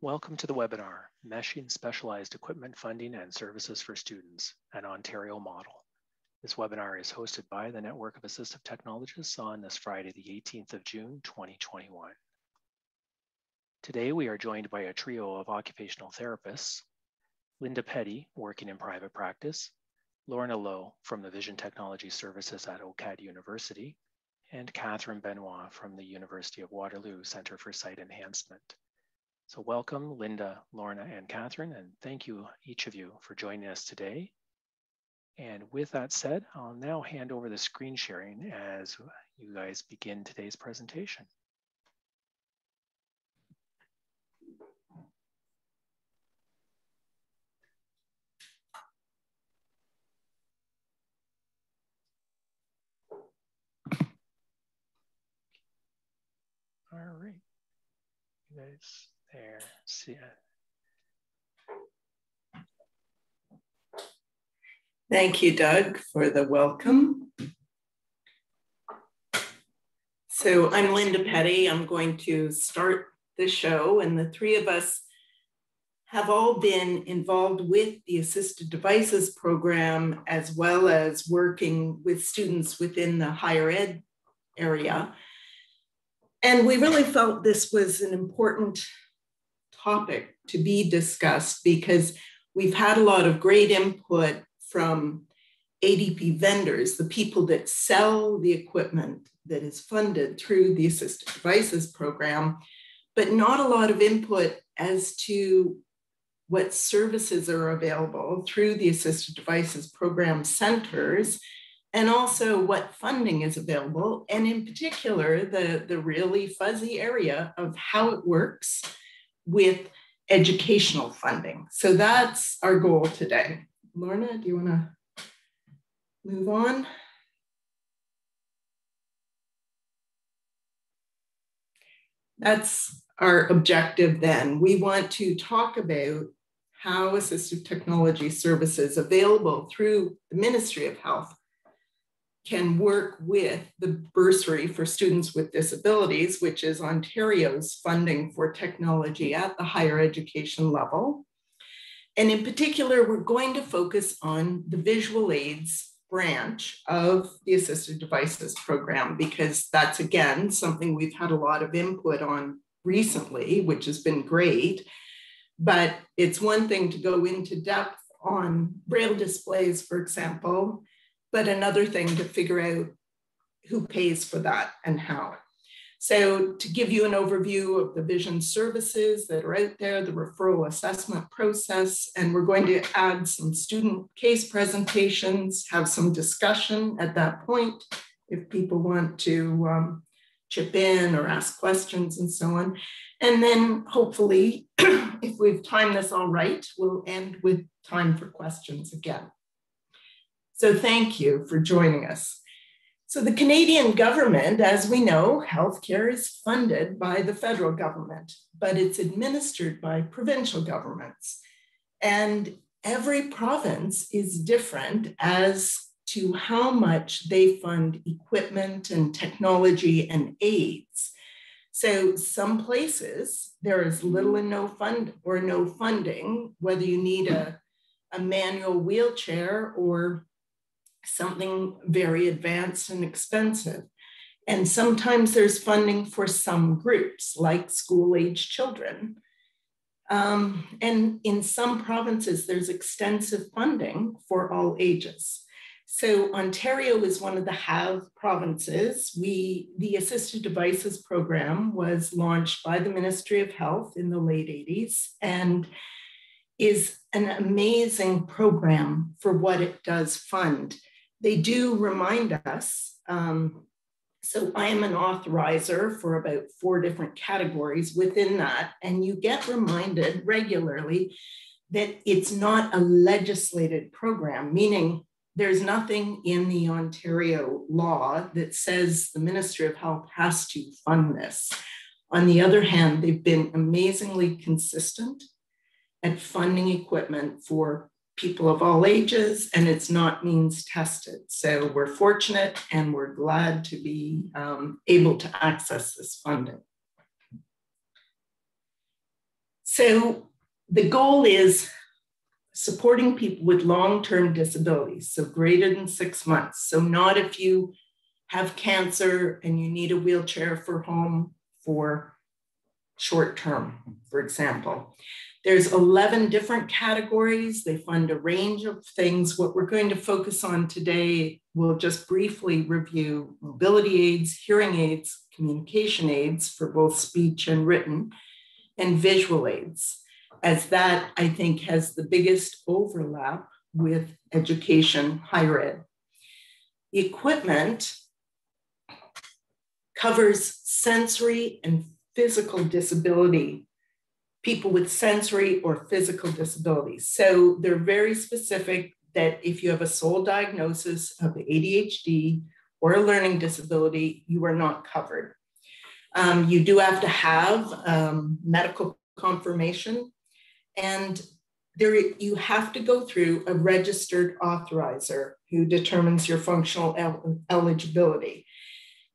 Welcome to the webinar, Meshing Specialized Equipment Funding and Services for Students, an Ontario Model. This webinar is hosted by the Network of Assistive Technologists on this Friday, the 18th of June, 2021. Today, we are joined by a trio of occupational therapists, Linda Petty, working in private practice, Lorna Lowe from the Vision Technology Services at OCAD University, and Kathryn Benoit from the University of Waterloo Center for Sight Enhancement. So welcome, Linda, Lorna, and Kathryn, and thank you, each of you, for joining us today. And with that said, I'll now hand over the screen sharing as you guys begin today's presentation. All right, you guys. There, see ya. Thank you, Doug, for the welcome. So I'm Linda Petty. I'm going to start the show, and the three of us have all been involved with the Assistive Devices Program, as well as working with students within the higher ed area. And we really felt this was an important topic to be discussed because we've had a lot of great input from ADP vendors, the people that sell the equipment that is funded through the Assistive Devices Program, but not a lot of input as to what services are available through the Assistive Devices Program centers, and also what funding is available, and in particular, the really fuzzy area of how it works with educational funding. So that's our goal today. Lorna, do you want to move on? That's our objective then. We want to talk about how assistive technology services available through the Ministry of Health can work with the Bursary for Students with Disabilities, which is Ontario's funding for technology at the higher education level. And in particular, we're going to focus on the visual aids branch of the Assistive Devices Program, because that's, again, something we've had a lot of input on recently, which has been great. But it's one thing to go into depth on Braille displays, for example, but another thing to figure out who pays for that and how. So to give you an overview of the vision services that are out there, the referral assessment process, and we're going to add some student case presentations, have some discussion at that point, if people want to chip in or ask questions and so on. And then hopefully, if we've timed this all right, we'll end with time for questions again. So thank you for joining us. So the Canadian government, as we know, healthcare is funded by the federal government, but it's administered by provincial governments. And every province is different as to how much they fund equipment and technology and aids. So some places there is little and no fund or no funding, whether you need a manual wheelchair or something very advanced and expensive. And sometimes there's funding for some groups, like school-age children. And in some provinces, there's extensive funding for all ages. So Ontario is one of the have provinces. The Assistive Devices Program was launched by the Ministry of Health in the late 80s and is an amazing program for what it does fund. They do remind us, so I am an authorizer for about 4 different categories within that, and you get reminded regularly that it's not a legislated program, meaning there's nothing in the Ontario law that says the Ministry of Health has to fund this. On the other hand, they've been amazingly consistent at funding equipment for people of all ages, and it's not means tested. So we're fortunate and we're glad to be able to access this funding. So the goal is supporting people with long-term disabilities, so greater than 6 months. So not if you have cancer and you need a wheelchair for home for short term, for example. There's 11 different categories. They fund a range of things. What we're going to focus on today, we'll just briefly review mobility aids, hearing aids, communication aids for both speech and written, and visual aids, as that I think has the biggest overlap with education, higher ed. Equipment covers sensory and physical disability, people with sensory or physical disabilities. So they're very specific that if you have a sole diagnosis of ADHD or a learning disability, you are not covered. You do have to have medical confirmation, and there, you have to go through a registered authorizer who determines your functional eligibility.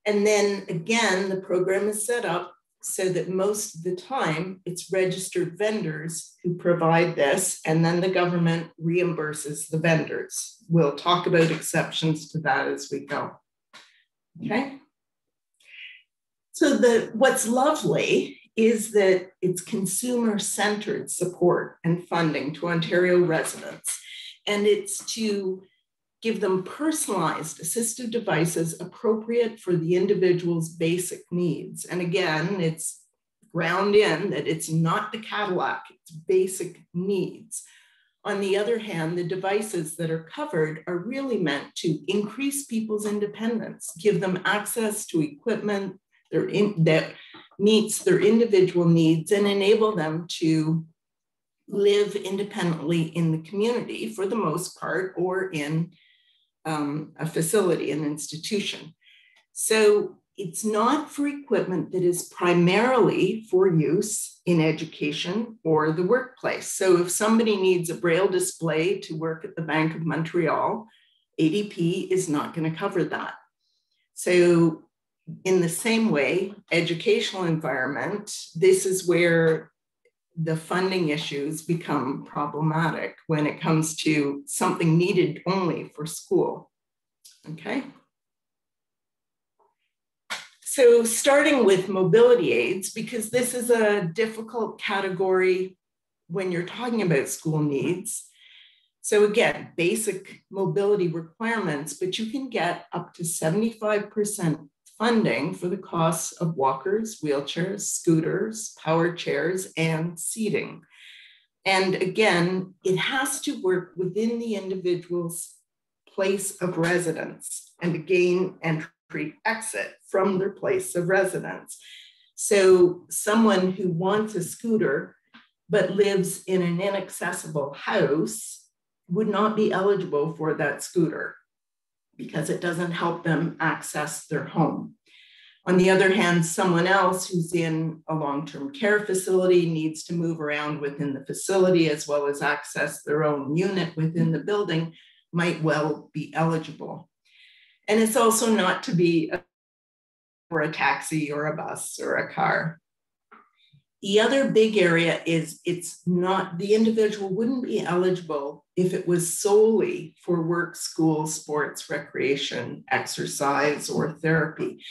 And then again, the program is set up so that most of the time it's registered vendors who provide this, and then the government reimburses the vendors. We'll talk about exceptions to that as we go, okay? So what's lovely is that it's consumer-centered support and funding to Ontario residents, and it's to give them personalized assistive devices appropriate for the individual's basic needs. And again, it's ground in that it's not the Cadillac, it's basic needs. On the other hand, the devices that are covered are really meant to increase people's independence, give them access to equipment that meets their individual needs and enable them to live independently in the community for the most part, or in a facility, an institution. So it's not for equipment that is primarily for use in education or the workplace. So if somebody needs a Braille display to work at the Bank of Montreal, ADP is not going to cover that. So in the same way, educational environment, this is where the funding issues become problematic when it comes to something needed only for school, okay? So starting with mobility aids, because this is a difficult category when you're talking about school needs. So again, basic mobility requirements, but you can get up to 75% funding for the costs of walkers, wheelchairs, scooters, power chairs, and seating. And again, it has to work within the individual's place of residence and to gain entry exit from their place of residence. So someone who wants a scooter but lives in an inaccessible house would not be eligible for that scooter, because it doesn't help them access their home. On the other hand, someone else who's in a long-term care facility needs to move around within the facility as well as access their own unit within the building might well be eligible. And it's also not to be for a taxi or a bus or a car. The other big area is it's not, the individual wouldn't be eligible if it was solely for work, school, sports, recreation, exercise, or therapy.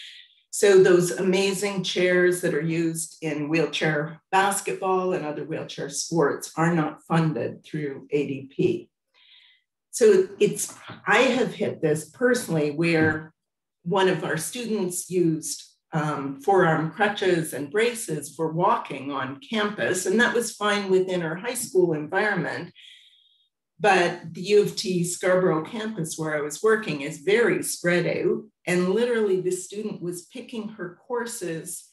So those amazing chairs that are used in wheelchair basketball and other wheelchair sports are not funded through ADP. So it's, I have hit this personally where one of our students used forearm crutches and braces for walking on campus. And that was fine within our high school environment. But the U of T Scarborough campus where I was working is very spread out. And literally the student was picking her courses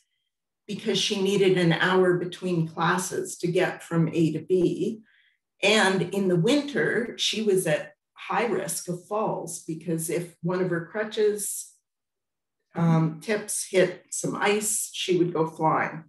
because she needed an hour between classes to get from A to B. And in the winter, she was at high risk of falls because if one of her crutches tips hit some ice, she would go flying.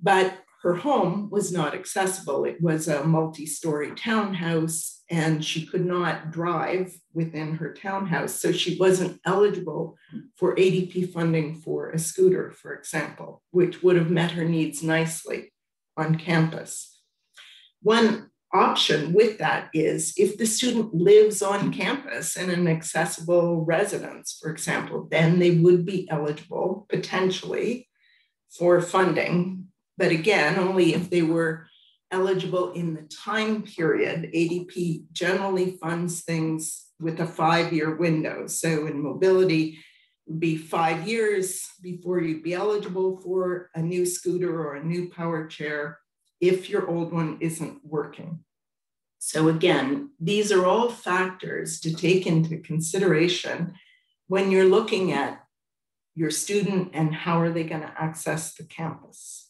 But her home was not accessible. It was a multi-story townhouse and she could not drive within her townhouse. So she wasn't eligible for ADP funding for a scooter, for example, which would have met her needs nicely on campus. One option with that is if the student lives on campus in an accessible residence, for example, then they would be eligible potentially for funding. But again, only if they were eligible in the time period. ADP generally funds things with a 5-year window. So in mobility, it would be 5 years before you'd be eligible for a new scooter or a new power chair if your old one isn't working. So again, these are all factors to take into consideration when you're looking at your student and how are they going to access the campus.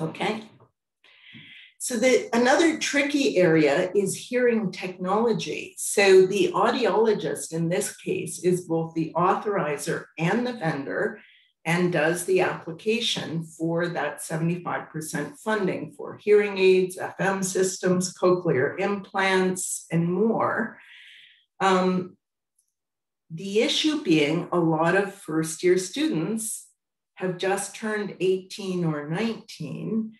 Okay. So another tricky area is hearing technology. So the audiologist in this case is both the authorizer and the vendor and does the application for that 75% funding for hearing aids, FM systems, cochlear implants, and more. The issue being a lot of first-year students have just turned 18 or 19,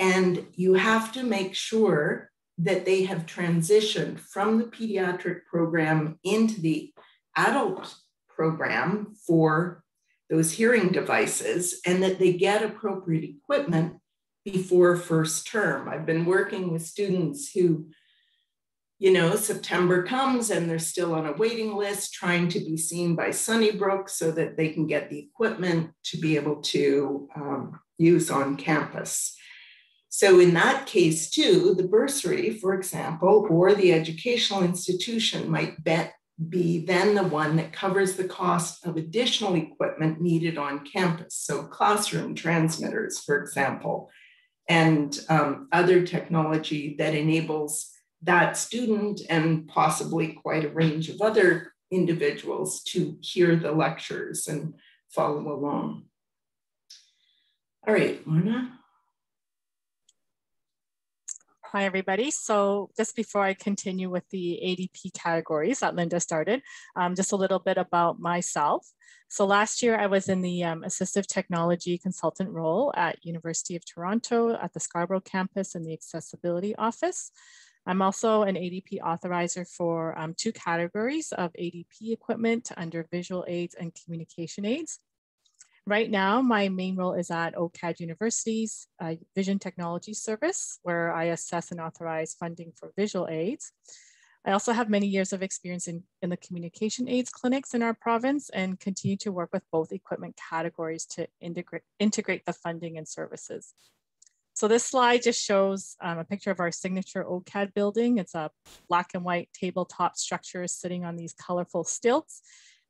and you have to make sure that they have transitioned from the pediatric program into the adult program for those hearing devices and that they get appropriate equipment before first term. I've been working with students who, you know, September comes and they're still on a waiting list trying to be seen by Sunnybrook so that they can get the equipment to be able to use on campus. So in that case too, the bursary, for example, or the educational institution might be then the one that covers the cost of additional equipment needed on campus. So classroom transmitters, for example, and other technology that enables that student and possibly quite a range of other individuals to hear the lectures and follow along. All right, Lorna. Hi, everybody. So just before I continue with the ADP categories that Linda started, just a little bit about myself. So last year I was in the assistive technology consultant role at University of Toronto at the Scarborough campus in the accessibility office. I'm also an ADP authorizer for 2 categories of ADP equipment under visual aids and communication aids. Right now, my main role is at OCAD University's Vision Technology Service, where I assess and authorize funding for visual aids. I also have many years of experience in the communication aids clinics in our province and continue to work with both equipment categories to integrate the funding and services. So this slide just shows a picture of our signature OCAD building. It's a black and white tabletop structure sitting on these colorful stilts.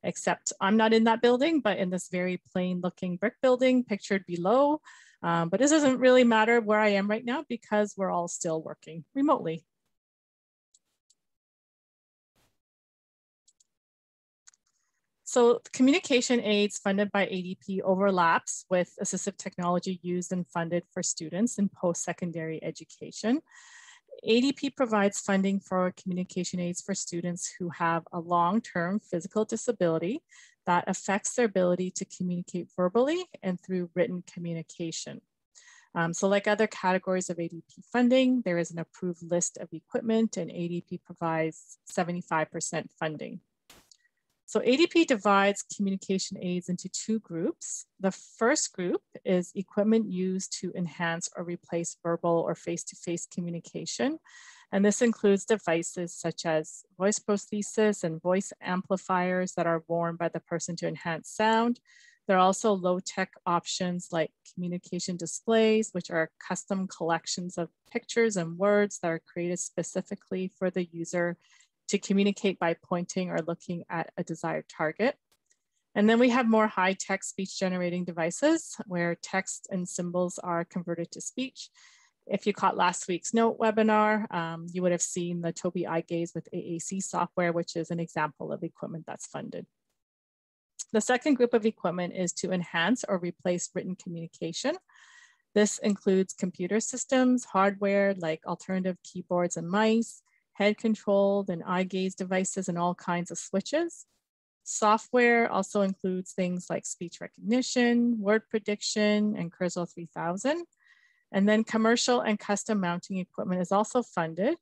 Except I'm not in that building, but in this very plain looking brick building pictured below. But this doesn't really matter where I am right now because we're all still working remotely. So communication aids funded by ADP overlaps with assistive technology used and funded for students in post-secondary education. ADP provides funding for communication aids for students who have a long-term physical disability that affects their ability to communicate verbally and through written communication. So like other categories of ADP funding, there is an approved list of equipment and ADP provides 75% funding. So ADP divides communication aids into 2 groups. The first group is equipment used to enhance or replace verbal or face-to-face communication. And this includes devices such as voice prosthesis and voice amplifiers that are worn by the person to enhance sound. There are also low-tech options like communication displays, which are custom collections of pictures and words that are created specifically for the user to communicate by pointing or looking at a desired target. And then we have more high-tech speech generating devices where text and symbols are converted to speech. If you caught last week's NOAT webinar, you would have seen the Toby Eye Gaze with AAC software, which is an example of equipment that's funded. The second group of equipment is to enhance or replace written communication. This includes computer systems, hardware like alternative keyboards and mice, head-controlled and eye gaze devices and all kinds of switches. Software also includes things like speech recognition, word prediction, and Kurzweil 3000. And then commercial and custom mounting equipment is also funded,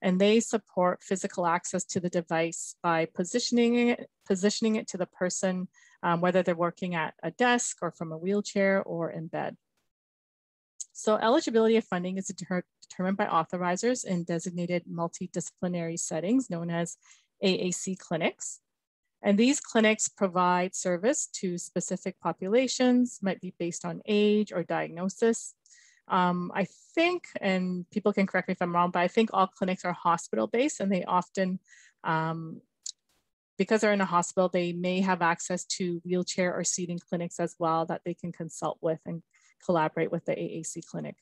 and they support physical access to the device by positioning it to the person, whether they're working at a desk or from a wheelchair or in bed. So eligibility of funding is determined by authorizers in designated multidisciplinary settings known as AAC clinics. And these clinics provide service to specific populations, might be based on age or diagnosis. I think, and people can correct me if I'm wrong, but I think all clinics are hospital-based, and they often, because they're in a hospital, they may have access to wheelchair or seating clinics as well that they can consult with and collaborate with the AAC clinic.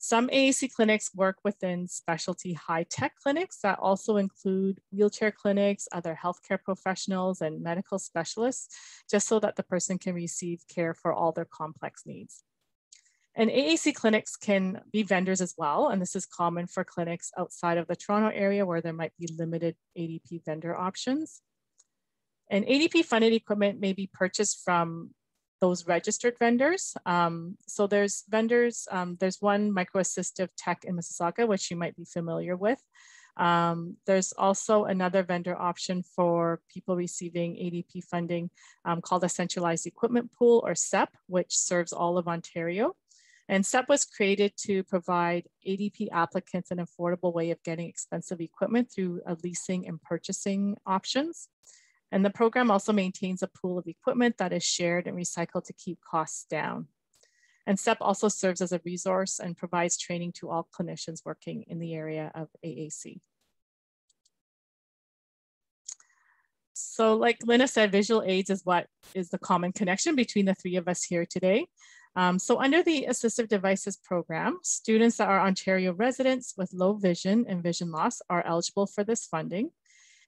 Some AAC clinics work within specialty high-tech clinics that also include wheelchair clinics, other healthcare professionals, and medical specialists, just so that the person can receive care for all their complex needs. And AAC clinics can be vendors as well, and this is common for clinics outside of the Toronto area where there might be limited ADP vendor options. And ADP-funded equipment may be purchased from those registered vendors. So there's vendors, there's one Microassistive Tech in Mississauga, which you might be familiar with. There's also another vendor option for people receiving ADP funding called a Centralized Equipment Pool, or CEP, which serves all of Ontario. And CEP was created to provide ADP applicants an affordable way of getting expensive equipment through leasing and purchasing options. And the program also maintains a pool of equipment that is shared and recycled to keep costs down. And CEP also serves as a resource and provides training to all clinicians working in the area of AAC. So like Linda said, visual aids is what is the common connection between the three of us here today. So under the Assistive Devices Program, students that are Ontario residents with low vision and vision loss are eligible for this funding.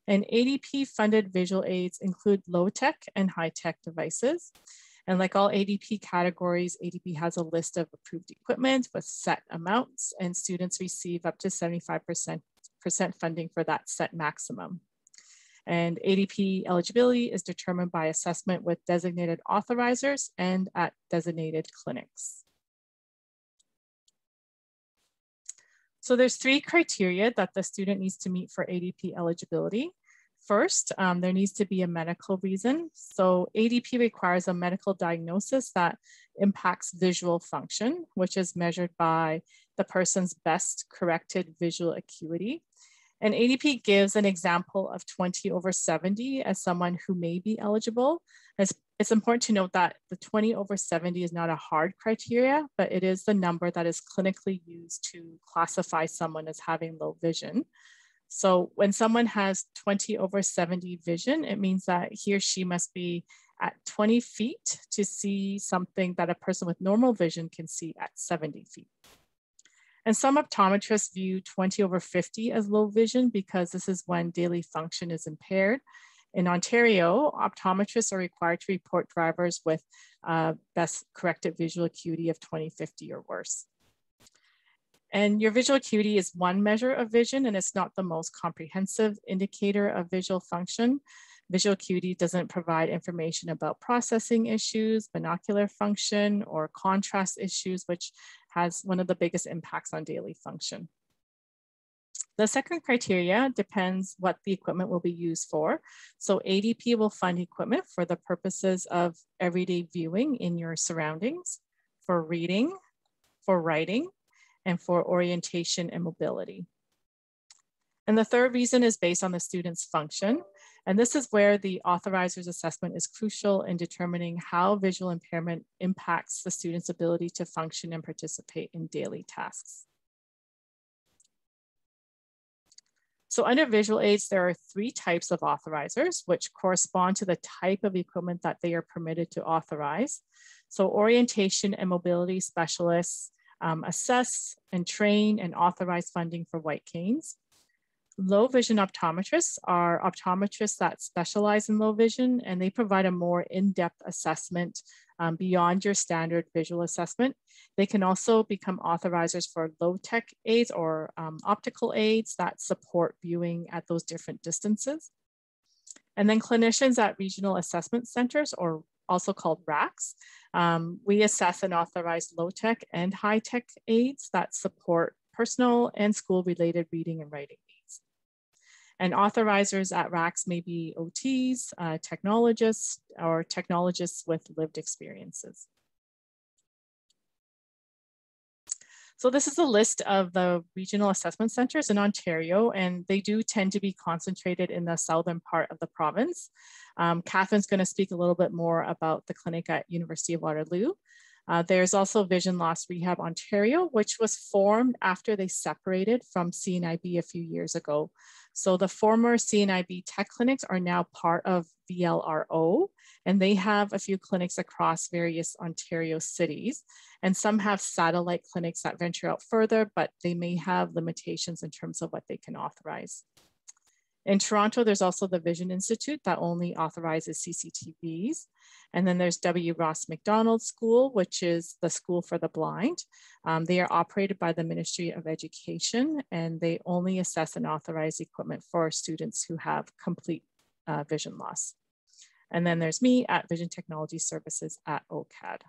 And ADP-funded visual aids include low-tech and high-tech devices. And like all ADP categories, ADP has a list of approved equipment with set amounts, and students receive up to 75% funding for that set maximum. And ADP eligibility is determined by assessment with designated authorizers and at designated clinics. So there's three criteria that the student needs to meet for ADP eligibility. First, there needs to be a medical reason. So ADP requires a medical diagnosis that impacts visual function, which is measured by the person's best corrected visual acuity. And ADP gives an example of 20/70 as someone who may be eligible. It's important to note that the 20/70 is not a hard criteria, but it is the number that is clinically used to classify someone as having low vision. So when someone has 20/70 vision, it means that he or she must be at 20 feet to see something that a person with normal vision can see at 70 feet. And some optometrists view 20/50 as low vision because this is when daily function is impaired. In Ontario, optometrists are required to report drivers with best corrected visual acuity of 20/50 or worse. And your visual acuity is one measure of vision, and it's not the most comprehensive indicator of visual function. Visual acuity doesn't provide information about processing issues, binocular function, or contrast issues, which has one of the biggest impacts on daily function. The second criteria depends what the equipment will be used for. So ADP will fund equipment for the purposes of everyday viewing in your surroundings, for reading, for writing, and for orientation and mobility. And the third reason is based on the student's function. And this is where the authorizer's assessment is crucial in determining how visual impairment impacts the student's ability to function and participate in daily tasks. So under visual aids, there are three types of authorizers, which correspond to the type of equipment that they are permitted to authorize. So orientation and mobility specialists assess and train and authorize funding for white canes. Low vision optometrists are optometrists that specialize in low vision, and they provide a more in-depth assessment beyond your standard visual assessment. They can also become authorizers for low-tech aids or optical aids that support viewing at those different distances. And then clinicians at regional assessment centers, or also called RACs, We assess and authorize low-tech and high-tech aids that support personal and school-related reading and writing needs. And authorizers at RACs may be OTs, technologists, or technologists with lived experiences. So this is a list of the regional assessment centers in Ontario, and they do tend to be concentrated in the southern part of the province. Kathryn's going to speak a little bit more about the clinic at University of Waterloo. There's also Vision Loss Rehab Ontario, which was formed after they separated from CNIB a few years ago. So the former CNIB tech clinics are now part of VLRO, and they have a few clinics across various Ontario cities, and some have satellite clinics that venture out further, but they may have limitations in terms of what they can authorize. In Toronto, there's also the Vision Institute that only authorizes CCTVs. And then there's W. Ross McDonald School, which is the school for the blind. They are operated by the Ministry of Education, and they only assess and authorize equipment for students who have complete vision loss. And then there's me at Vision Technology Services at OCAD.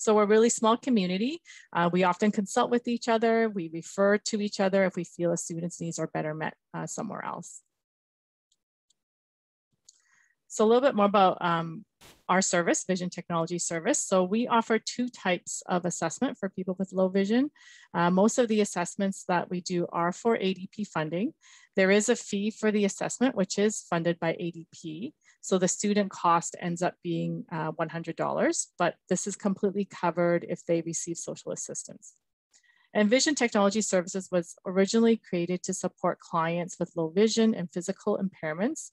So we're a really small community. We often consult with each other. We refer to each other if we feel a student's needs are better met somewhere else. So a little bit more about our service, Vision Technology Service. So we offer two types of assessment for people with low vision. Most of the assessments that we do are for ADP funding. There is a fee for the assessment, which is funded by ADP. So the student cost ends up being $100, but this is completely covered if they receive social assistance. And Vision Technology Services was originally created to support clients with low vision and physical impairments.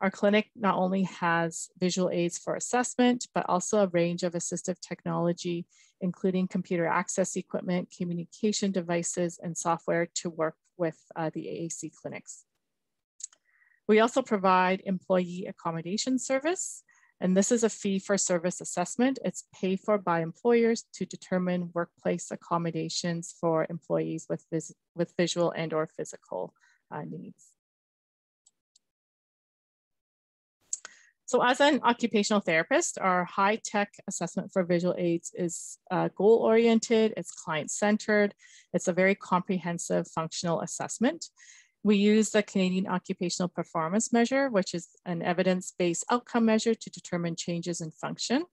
Our clinic not only has visual aids for assessment, but also a range of assistive technology, including computer access equipment, communication devices, and software to work with the AAC clinics. We also provide employee accommodation service, and this is a fee for service assessment. It's paid for by employers to determine workplace accommodations for employees with visual and or physical needs. So as an occupational therapist, our high-tech assessment for visual aids is goal-oriented, it's client-centered, it's a very comprehensive functional assessment. We use the Canadian Occupational Performance Measure, which is an evidence-based outcome measure to determine changes in function.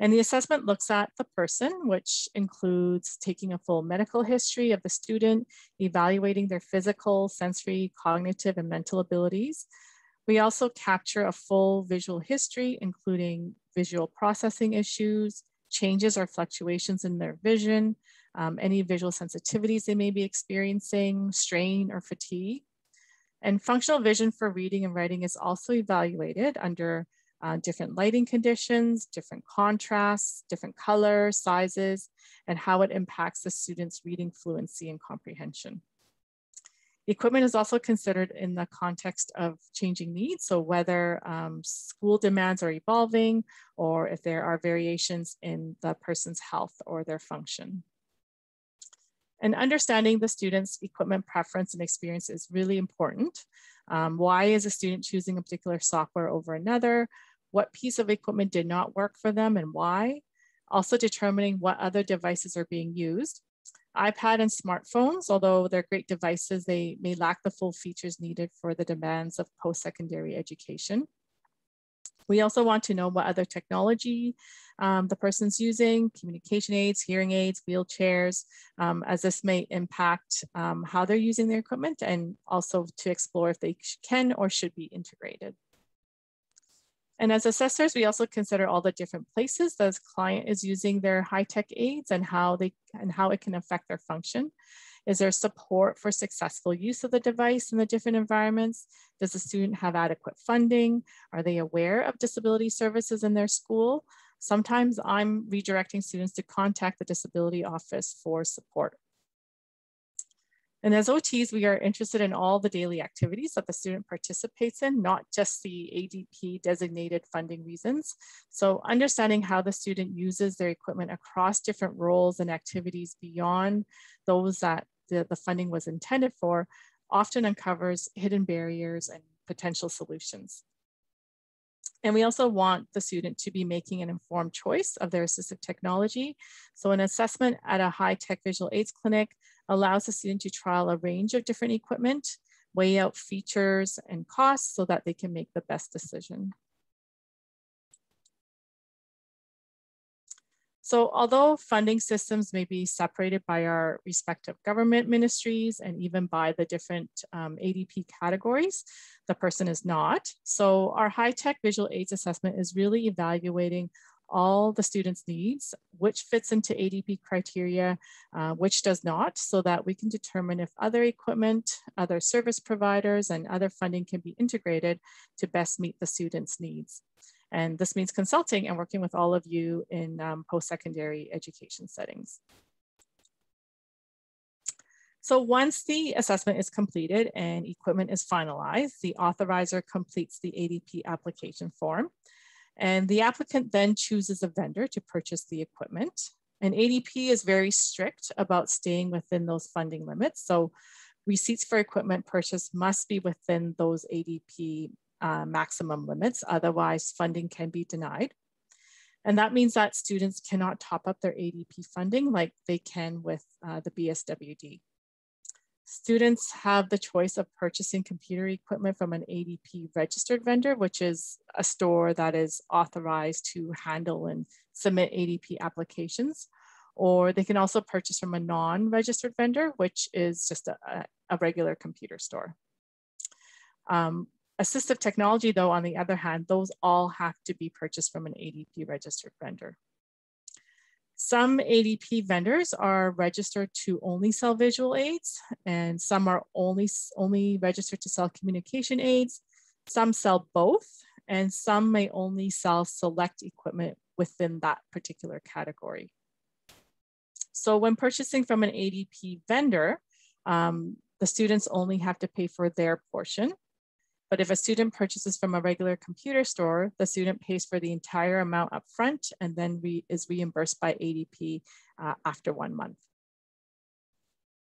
And the assessment looks at the person, which includes taking a full medical history of the student, evaluating their physical, sensory, cognitive, and mental abilities. We also capture a full visual history, including visual processing issues, changes or fluctuations in their vision, any visual sensitivities they may be experiencing, strain or fatigue. And functional vision for reading and writing is also evaluated under different lighting conditions, different contrasts, different color, sizes, and how it impacts the student's reading fluency and comprehension. Equipment is also considered in the context of changing needs, so whether school demands are evolving or if there are variations in the person's health or their function. And understanding the student's equipment preference and experience is really important. Why is a student choosing a particular software over another? What piece of equipment did not work for them and why? Also determining what other devices are being used. iPad and smartphones, although they're great devices, they may lack the full features needed for the demands of post-secondary education. We also want to know what other technology the person's using, communication aids, hearing aids, wheelchairs, as this may impact how they're using their equipment, and also to explore if they can or should be integrated. And as assessors, we also consider all the different places the client is using their high-tech aids and how it can affect their function. Is there support for successful use of the device in the different environments? Does the student have adequate funding? Are they aware of disability services in their school? Sometimes I'm redirecting students to contact the disability office for support. And as OTs, we are interested in all the daily activities that the student participates in, not just the ADP designated funding reasons. So understanding how the student uses their equipment across different roles and activities beyond those that the funding was intended for often uncovers hidden barriers and potential solutions. And we also want the student to be making an informed choice of their assistive technology. So an assessment at a high-tech visual aids clinic allows the student to trial a range of different equipment, weigh out features and costs so that they can make the best decision. So although funding systems may be separated by our respective government ministries and even by the different ADP categories, the person is not. So our high-tech visual aids assessment is really evaluating all the students' needs, which fits into ADP criteria, which does not, so that we can determine if other equipment, other service providers, and other funding can be integrated to best meet the students' needs. And this means consulting and working with all of you in post-secondary education settings. So once the assessment is completed and equipment is finalized, the authorizer completes the ADP application form. And the applicant then chooses a vendor to purchase the equipment. And ADP is very strict about staying within those funding limits. So receipts for equipment purchase must be within those ADP maximum limits, otherwise funding can be denied. And that means that students cannot top up their ADP funding like they can with the BSWD. Students have the choice of purchasing computer equipment from an ADP registered vendor, which is a store that is authorized to handle and submit ADP applications, or they can also purchase from a non-registered vendor, which is just a regular computer store. Assistive technology, though, on the other hand, those all have to be purchased from an ADP registered vendor. Some ADP vendors are registered to only sell visual aids, and some are only registered to sell communication aids. Some sell both, and some may only sell select equipment within that particular category. So when purchasing from an ADP vendor, the students only have to pay for their portion. But if a student purchases from a regular computer store, the student pays for the entire amount upfront and then is reimbursed by ADP after 1 month.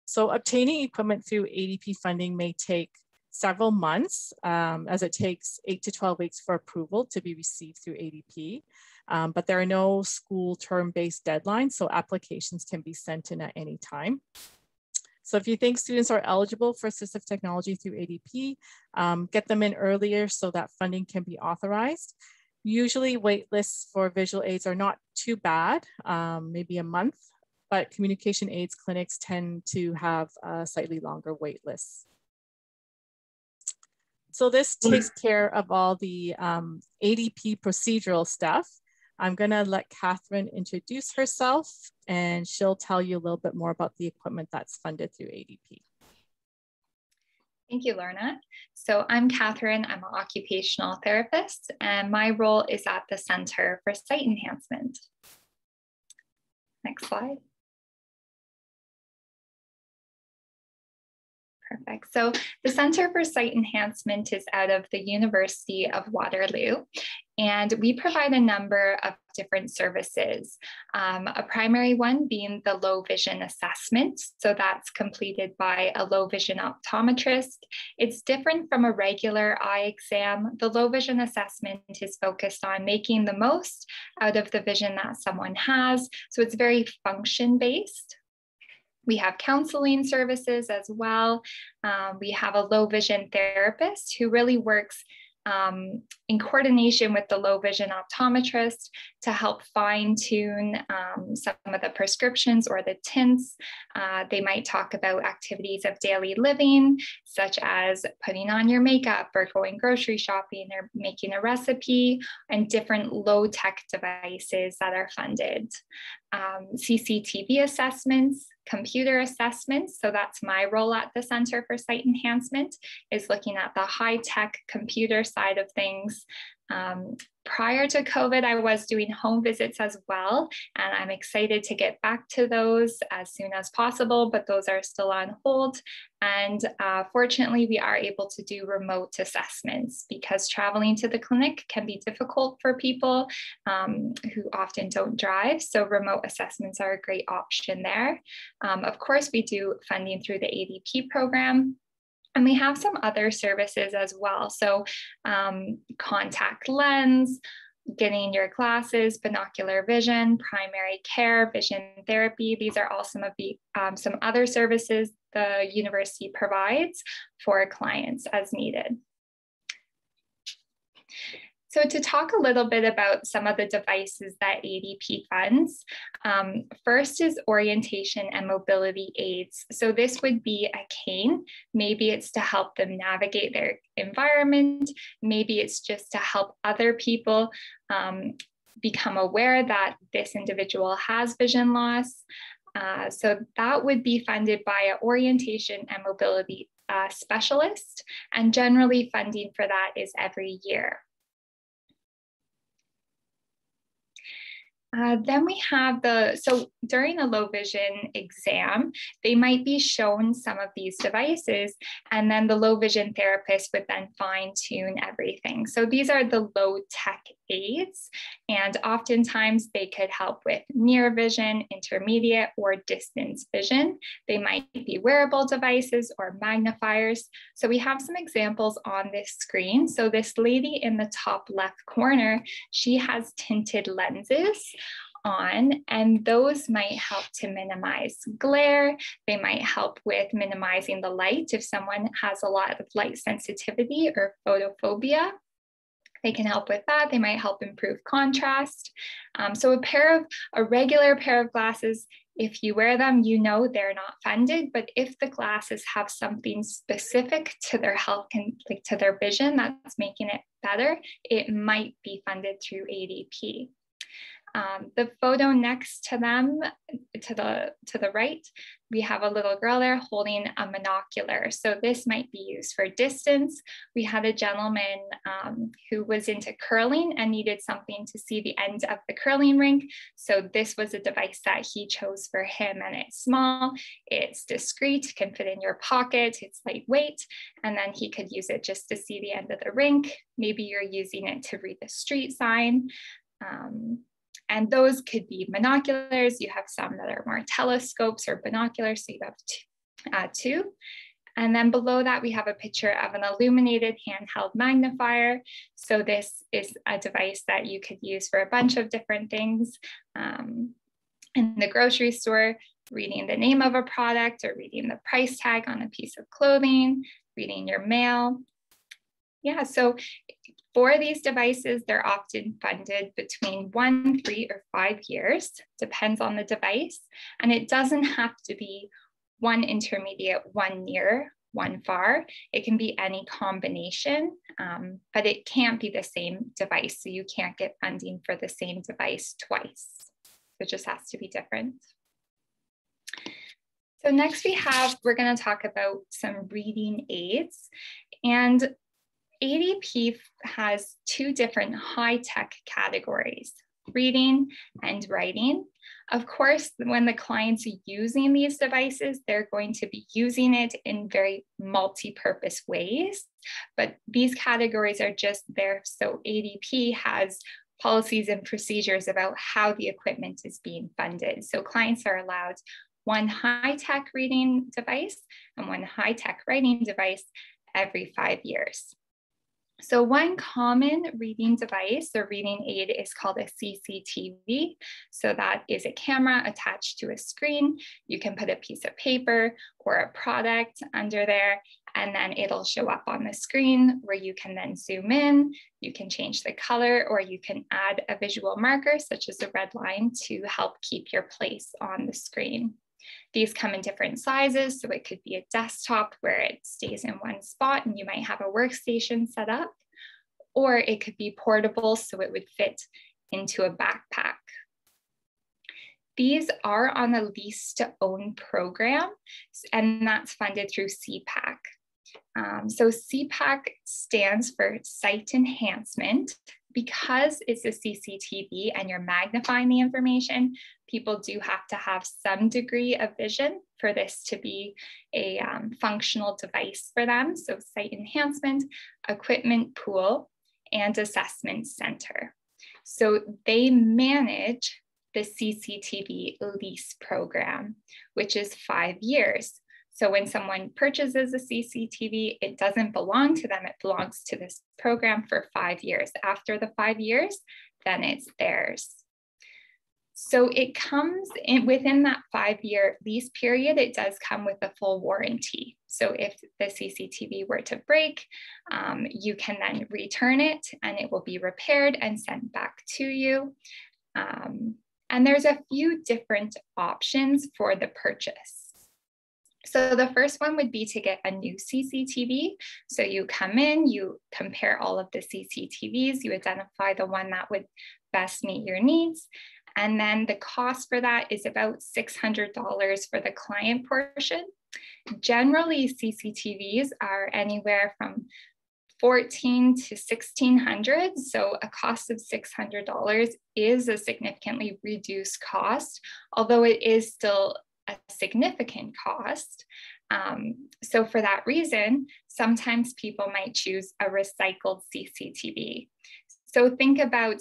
So obtaining equipment through ADP funding may take several months, as it takes 8 to 12 weeks for approval to be received through ADP. But there are no school term-based deadlines, so applications can be sent in at any time. So if you think students are eligible for assistive technology through ADP, get them in earlier so that funding can be authorized. Usually wait lists for visual aids are not too bad, maybe a month, but communication aids clinics tend to have slightly longer wait lists. So this takes care of all the ADP procedural stuff. I'm gonna let Kathryn introduce herself and she'll tell you a little bit more about the equipment that's funded through ADP. Thank you, Lorna. So I'm Kathryn, I'm an occupational therapist and my role is at the Center for Sight Enhancement. Next slide. Perfect. So the Center for Sight Enhancement is out of the University of Waterloo, and we provide a number of different services. A primary one being the low vision assessment. So that's completed by a low vision optometrist. It's different from a regular eye exam. The low vision assessment is focused on making the most out of the vision that someone has. So it's very function-based. We have counseling services as well. We have a low vision therapist who really works in coordination with the low vision optometrist to help fine tune some of the prescriptions or the tints. They might talk about activities of daily living, such as putting on your makeup or going grocery shopping or making a recipe, and different low tech devices that are funded. CCTV assessments, computer assessments. So that's my role at the Center for Sight Enhancement, is looking at the high-tech computer side of things. Prior to COVID, I was doing home visits as well, and I'm excited to get back to those as soon as possible, but those are still on hold. And fortunately, we are able to do remote assessments because traveling to the clinic can be difficult for people who often don't drive. So remote assessments are a great option there. Of course, we do funding through the ADP program. And we have some other services as well. So contact lens, getting your glasses, binocular vision, primary care, vision therapy. These are all some of the some other services the university provides for clients as needed. So to talk a little bit about some of the devices that ADP funds, first is orientation and mobility aids. So this would be a cane. Maybe it's to help them navigate their environment. Maybe it's just to help other people become aware that this individual has vision loss. So that would be funded by an orientation and mobility specialist, and generally funding for that is every year. Then we have the, so during a low vision exam, they might be shown some of these devices, and then the low vision therapist would then fine tune everything. So these are the low tech aids, and oftentimes they could help with near vision, intermediate, or distance vision. They might be wearable devices or magnifiers. So we have some examples on this screen. So this lady in the top left corner, she has tinted lenses on, and those might help to minimize glare. They might help with minimizing the light if someone has a lot of light sensitivity or photophobia. They can help with that. They might help improve contrast. So a regular pair of glasses, if you wear them, you know they're not funded, but if the glasses have something specific to their health and like to their vision that's making it better, it might be funded through ADP. The photo next to them, to the right, we have a little girl there holding a monocular. So this might be used for distance. We had a gentleman who was into curling and needed something to see the end of the curling rink. So this was a device that he chose for him, and it's small, it's discreet, can fit in your pocket, it's lightweight, and then he could use it just to see the end of the rink. Maybe you're using it to read the street sign. And those could be monoculars. You have some that are more telescopes or binoculars, so you have two. And then below that, we have a picture of an illuminated handheld magnifier. So this is a device that you could use for a bunch of different things. In the grocery store, reading the name of a product or reading the price tag on a piece of clothing, reading your mail. Yeah, so for these devices, they're often funded between 1, 3, or 5 years, depends on the device. And it doesn't have to be one intermediate, one near, one far. It can be any combination, but it can't be the same device. So you can't get funding for the same device twice. It just has to be different. So next we're gonna talk about some reading aids. And ADP has two different high-tech categories, reading and writing. Of course, when the client's using these devices, they're going to be using it in very multi-purpose ways, but these categories are just there. So ADP has policies and procedures about how the equipment is being funded. So clients are allowed one high-tech reading device and one high-tech writing device every 5 years. So one common reading device or reading aid is called a CCTV. So that is a camera attached to a screen. You can put a piece of paper or a product under there, and then it'll show up on the screen where you can then zoom in, you can change the color, or you can add a visual marker such as a red line to help keep your place on the screen. These come in different sizes, so it could be a desktop where it stays in one spot and you might have a workstation set up, or it could be portable, so it would fit into a backpack. These are on the lease to own program, and that's funded through CPAC. So CPAC stands for Sight Enhancement. Because it's a CCTV and you're magnifying the information, people do have to have some degree of vision for this to be a functional device for them. So sight enhancement, equipment pool, and assessment center. So they manage the CCTV lease program, which is 5 years. So when someone purchases a CCTV, it doesn't belong to them, it belongs to this program for 5 years. After the 5 years, then it's theirs. So it comes in within that 5-year lease period, it does come with a full warranty. So if the CCTV were to break, you can then return it and it will be repaired and sent back to you. And there's a few different options for the purchase. So the first one would be to get a new CCTV. So you come in, you compare all of the CCTVs, you identify the one that would best meet your needs. And then the cost for that is about $600 for the client portion. Generally, CCTVs are anywhere from $1,400 to $1,600. So a cost of $600 is a significantly reduced cost, although it is still a significant cost. So for that reason, sometimes people might choose a recycled CCTV. So think about,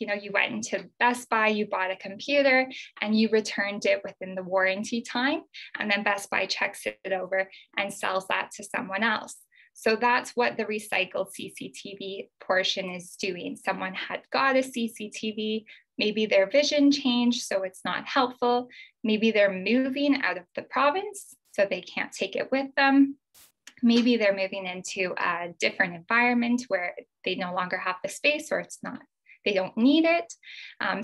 you know, you went into Best Buy, you bought a computer and you returned it within the warranty time, and then Best Buy checks it over and sells that to someone else. So that's what the recycled CCTV portion is doing. Someone had got a CCTV, maybe their vision changed, so it's not helpful. Maybe they're moving out of the province, so they can't take it with them. Maybe they're moving into a different environment where they no longer have the space, or it's not, they don't need it.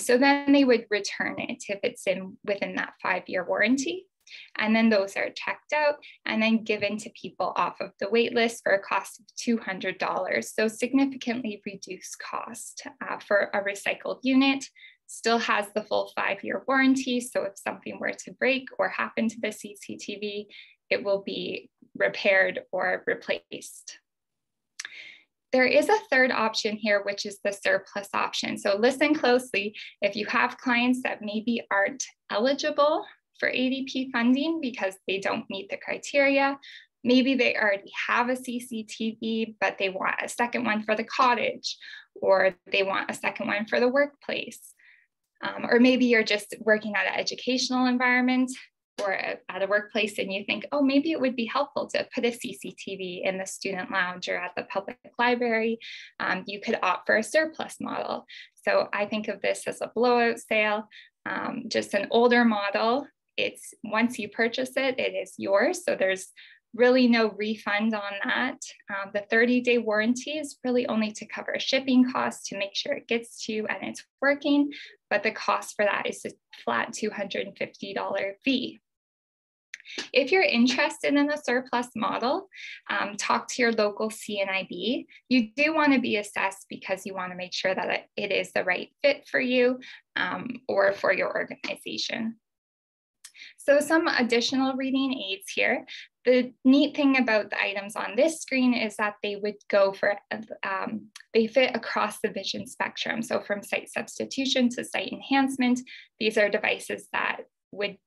So then they would return it if it's within that 5-year warranty. And then those are checked out and then given to people off of the wait list for a cost of $200. So significantly reduced cost for a recycled unit, still has the full 5-year warranty. So if something were to break or happen to the CCTV, it will be repaired or replaced. There is a third option here, which is the surplus option. So listen closely. If you have clients that maybe aren't eligible for ADP funding because they don't meet the criteria. Maybe they already have a CCTV, but they want a second one for the cottage, or they want a second one for the workplace. Or maybe you're just working at an educational environment or at a workplace and you think, oh, maybe it would be helpful to put a CCTV in the student lounge or at the public library. You could opt for a surplus model. So I think of this as a blowout sale, just an older model. It's once you purchase it, it is yours. So there's really no refund on that. The 30-day warranty is really only to cover shipping costs to make sure it gets to you and it's working. But the cost for that is a flat $250 fee. If you're interested in a surplus model, talk to your local CNIB. You do want to be assessed because you want to make sure that it is the right fit for you or for your organization. So some additional reading aids here. The neat thing about the items on this screen is that they would go for, they fit across the vision spectrum. So from sight substitution to sight enhancement, these are devices that would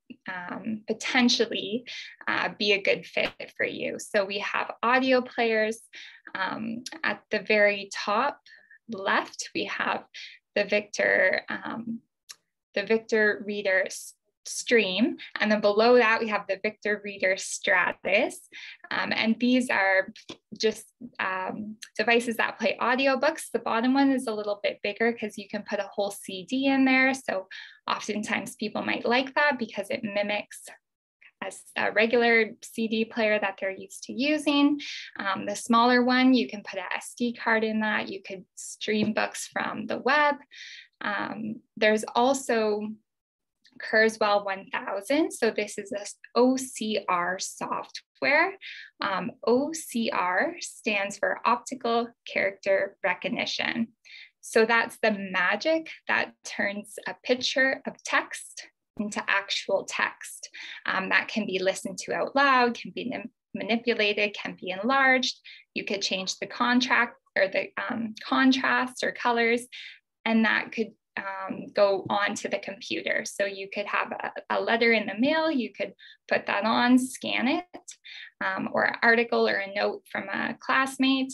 potentially be a good fit for you. So we have audio players at the very top left. We have the Victor Reader Stream, and then below that we have the Victor Reader Stratus, and these are just devices that play audiobooks. The bottom one is a little bit bigger because you can put a whole CD in there, so oftentimes people might like that because it mimics a regular CD player that they're used to using. The smaller one, you can put an SD card in that, you could stream books from the web. There's also Kurzweil 1000. So this is an OCR software. OCR stands for Optical Character Recognition. So that's the magic that turns a picture of text into actual text that can be listened to out loud, can be manipulated, can be enlarged. You could change the contrast or colors, and that could go on to the computer. So you could have a letter in the mail, you could put that on, scan it, or an article or a note from a classmate.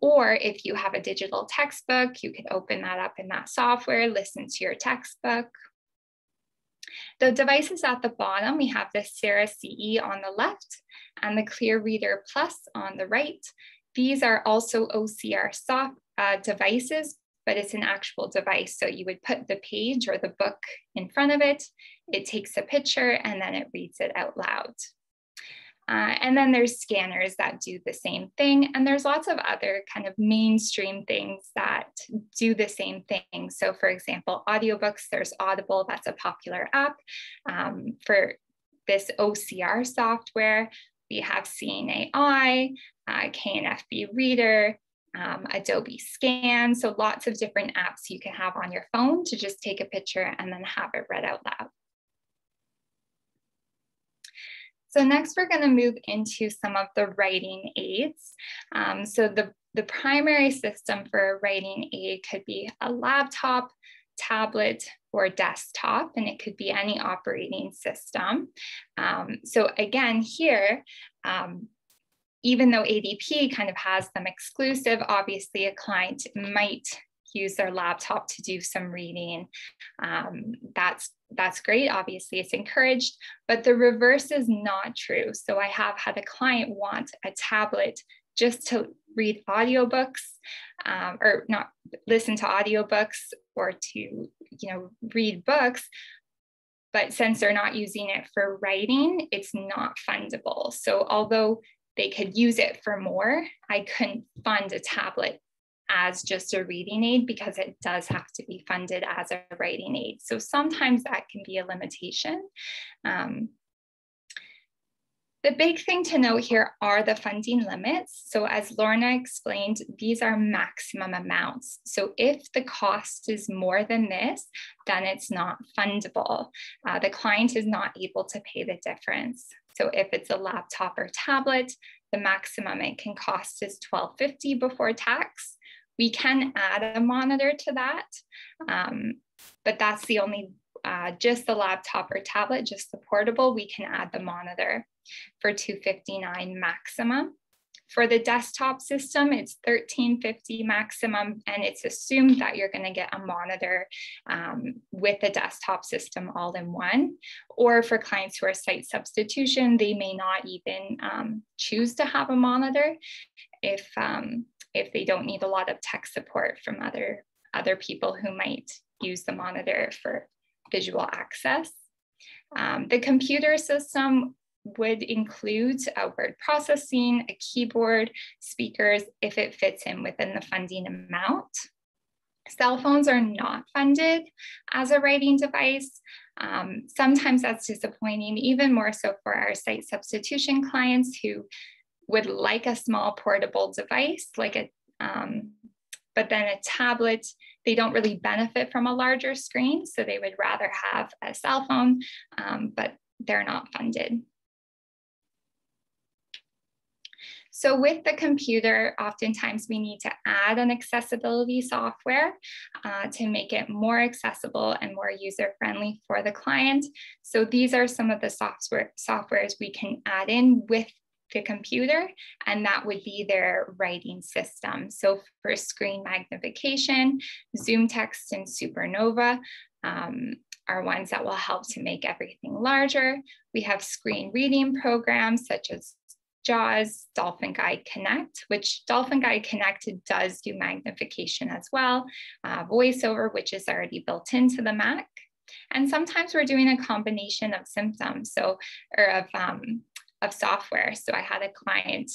Or if you have a digital textbook, you could open that up in that software, listen to your textbook. The devices at the bottom, we have the Sierra CE on the left and the Clear Reader Plus on the right. These are also OCR soft devices, but it's an actual device. So you would put the page or the book in front of it, it takes a picture, and then it reads it out loud. And then there's scanners that do the same thing. And there's lots of other kind of mainstream things that do the same thing. So for example, audiobooks, there's Audible, that's a popular app. For this OCR software, we have CNAI, KNFB Reader, Adobe Scan. So lots of different apps you can have on your phone to just take a picture and then have it read out loud. So next we're going to move into some of the writing aids. So the primary system for a writing aid could be a laptop, tablet, or desktop, and it could be any operating system. So again here, even though ADP kind of has them exclusive, obviously a client might use their laptop to do some reading. That's great, obviously it's encouraged, but the reverse is not true. So I have had a client want a tablet just to read audiobooks, or not listen to audiobooks or to, read books, but since they're not using it for writing, it's not fundable. So although they could use it for more, I couldn't fund a tablet as just a reading aid because it does have to be funded as a writing aid. So sometimes that can be a limitation. The big thing to note here are the funding limits. So as Lorna explained, these are maximum amounts. So if the cost is more than this, then it's not fundable. The client is not able to pay the difference. So if it's a laptop or tablet, the maximum it can cost is $12.50 before tax. We can add a monitor to that, but that's the only, just the laptop or tablet, just the portable, we can add the monitor for $2.59 maximum. For the desktop system, it's $13.50 maximum, and it's assumed that you're going to get a monitor with the desktop system all in one. Or for clients who are sight substitution, they may not even choose to have a monitor if they don't need a lot of tech support from other people who might use the monitor for visual access. The computer system would include word processing, a keyboard, speakers, if it fits in within the funding amount. Cell phones are not funded as a writing device. Sometimes that's disappointing, even more so for our sight substitution clients who would like a small portable device, like a, but then a tablet. They don't really benefit from a larger screen, so they would rather have a cell phone, but they're not funded. So with the computer, oftentimes we need to add an accessibility software to make it more accessible and more user-friendly for the client. So these are some of the softwares we can add in with the computer, and that would be their writing system. So for screen magnification, ZoomText and Supernova are ones that will help to make everything larger. We have screen reading programs such as JAWS, Dolphin Guide Connect, which Dolphin Guide Connect does do magnification as well, VoiceOver, which is already built into the Mac. And sometimes we're doing a combination of symptoms, so, or of software. So I had a client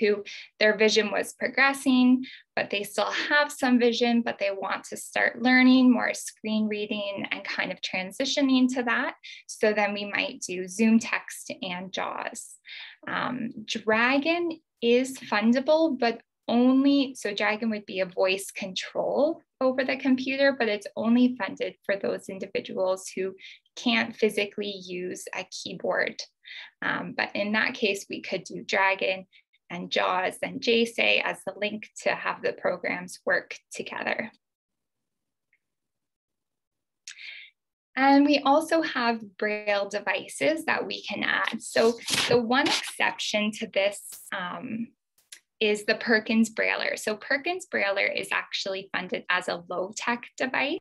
who their vision was progressing, but they still have some vision, but they want to start learning more screen reading and kind of transitioning to that. So then we might do ZoomText and JAWS. Dragon is fundable, but only, so Dragon would be a voice control over the computer, but it's only funded for those individuals who can't physically use a keyboard. But in that case, we could do Dragon and JAWS and JSay as the link to have the programs work together. And we also have Braille devices that we can add. So the one exception to this is the Perkins Brailler. So Perkins Brailler is actually funded as a low-tech device.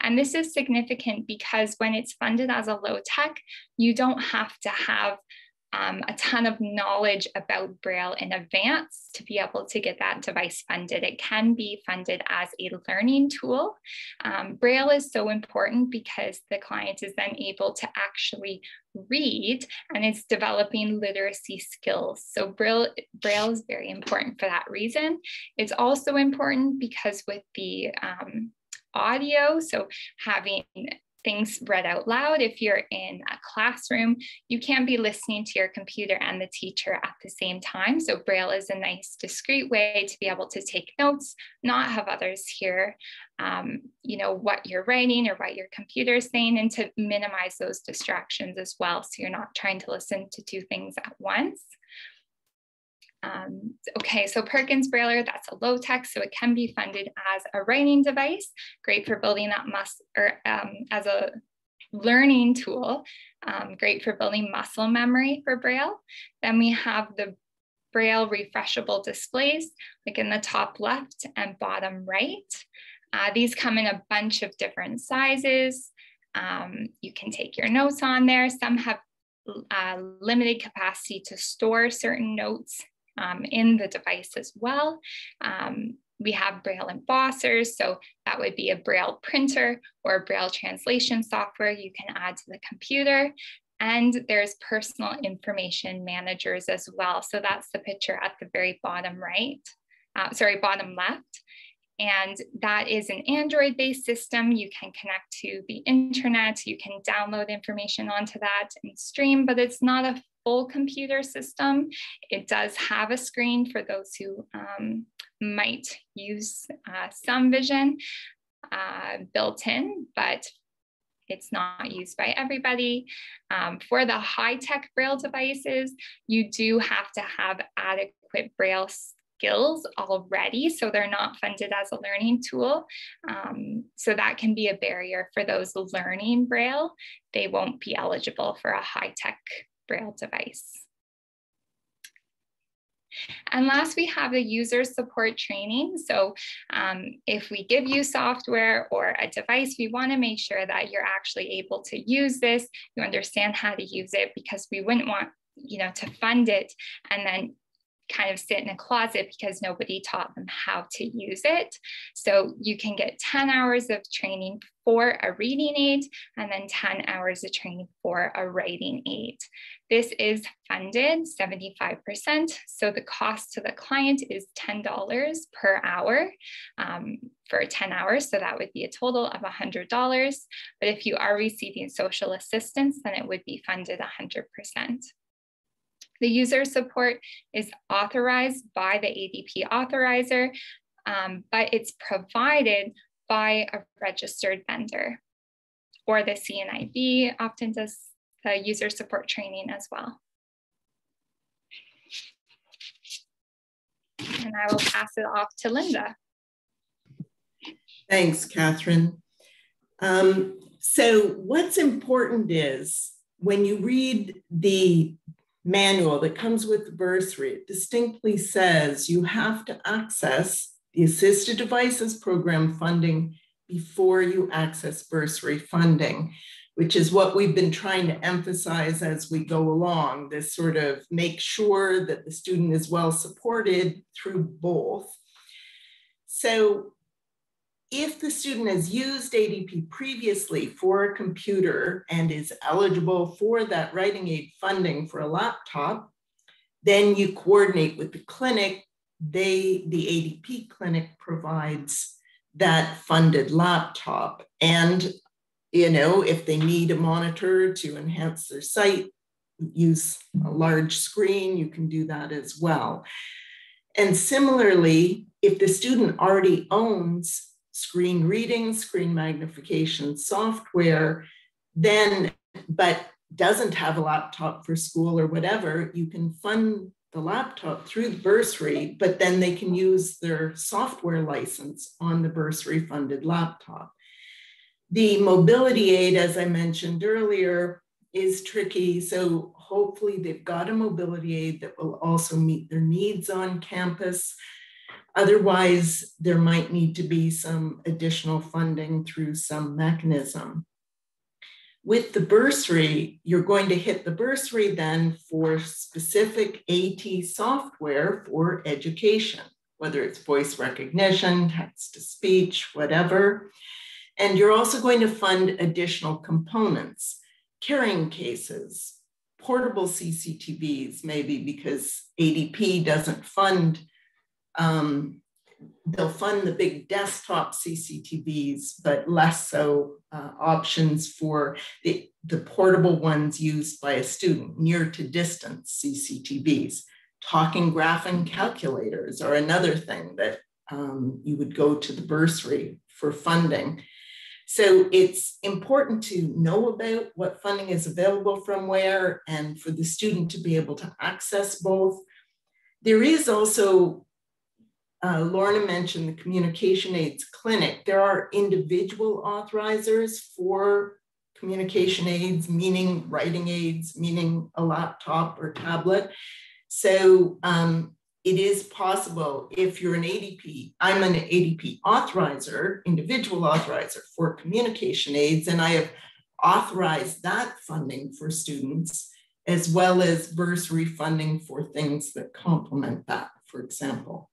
And this is significant because when it's funded as a low-tech, you don't have to have a ton of knowledge about Braille in advance to be able to get that device funded. It can be funded as a learning tool. Braille is so important because the client is then able to actually read, and it's developing literacy skills. So Braille is very important for that reason. It's also important because with the audio, so having things read out loud. If you're in a classroom, you can't be listening to your computer and the teacher at the same time. So Braille is a nice discrete way to be able to take notes, not have others hear you know, what you're writing or what your computer is saying, and to minimize those distractions as well. So you're not trying to listen to two things at once. Okay, so Perkins Brailler, that's a low tech, so it can be funded as a writing device, great for building that muscle, or as a learning tool, great for building muscle memory for Braille. Then we have the Braille refreshable displays, like in the top left and bottom right. These come in a bunch of different sizes. You can take your notes on there. Some have limited capacity to store certain notes in the device as well. We have Braille embossers, so that would be a Braille printer or a Braille translation software you can add to the computer. And there's personal information managers as well. So that's the picture at the very bottom right, bottom left. And that is an Android-based system. You can connect to the internet, you can download information onto that and stream, but it's not a full computer system. It does have a screen for those who might use some vision built in, but it's not used by everybody. For the high-tech Braille devices, you do have to have adequate Braille skills already, so they're not funded as a learning tool. So that can be a barrier for those learning Braille. They won't be eligible for a high-tech Braille device. And last, we have the user support training. So if we give you software or a device, we want to make sure that you're actually able to use this, you understand how to use it, because we wouldn't want, you know, to fund it and then kind of sit in a closet because nobody taught them how to use it. So you can get 10 hours of training for a reading aid and then 10 hours of training for a writing aid. This is funded 75%. So the cost to the client is $10 per hour for 10 hours. So that would be a total of $100. But if you are receiving social assistance, then it would be funded 100%. The user support is authorized by the ADP authorizer, but it's provided by a registered vendor, or the CNIB often does the user support training as well. And I will pass it off to Linda. Thanks, Kathryn. So what's important is when you read the manual that comes with the bursary, it distinctly says you have to access the Assistive Devices Program funding before you access bursary funding, which is what we've been trying to emphasize as we go along, this sort of make sure that the student is well supported through both. So if the student has used ADP previously for a computer and is eligible for that writing aid funding for a laptop, then you coordinate with the clinic. The ADP clinic provides that funded laptop. And, you know, if they need a monitor to enhance their sight, use a large screen, you can do that as well. And similarly, if the student already owns screen reading, screen magnification software, then, but doesn't have a laptop for school or whatever, you can fund the laptop through the bursary, but then they can use their software license on the bursary funded laptop. The mobility aid, as I mentioned earlier, is tricky. So hopefully they've got a mobility aid that will also meet their needs on campus. Otherwise, there might need to be some additional funding through some mechanism. With the bursary, you're going to hit the bursary then for specific AT software for education, whether it's voice recognition, text-to-speech, whatever. And you're also going to fund additional components, carrying cases, portable CCTVs, maybe because ADP doesn't fund, they'll fund the big desktop CCTVs, but less so options for the portable ones used by a student, near to distance CCTVs. Talking graph and calculators are another thing that you would go to the bursary for funding. So it's important to know about what funding is available from where, and for the student to be able to access both. There is also, Lorna mentioned the Communication Aids Clinic. There are individual authorizers for communication aids, meaning writing aids, meaning a laptop or tablet. So it is possible, if you're an ADP, I'm an ADP authorizer, individual authorizer for communication aids, and I have authorized that funding for students, as well as bursary funding for things that complement that, for example.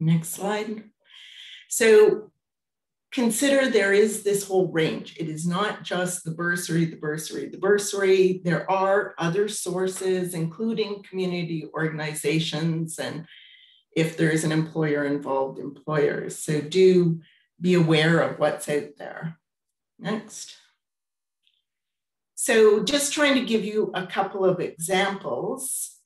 Next slide. So consider there is this whole range. It is not just the bursary, the bursary, the bursary. There are other sources, including community organizations, and if there is an employer involved, employers. So do be aware of what's out there. Next. So just trying to give you a couple of examples.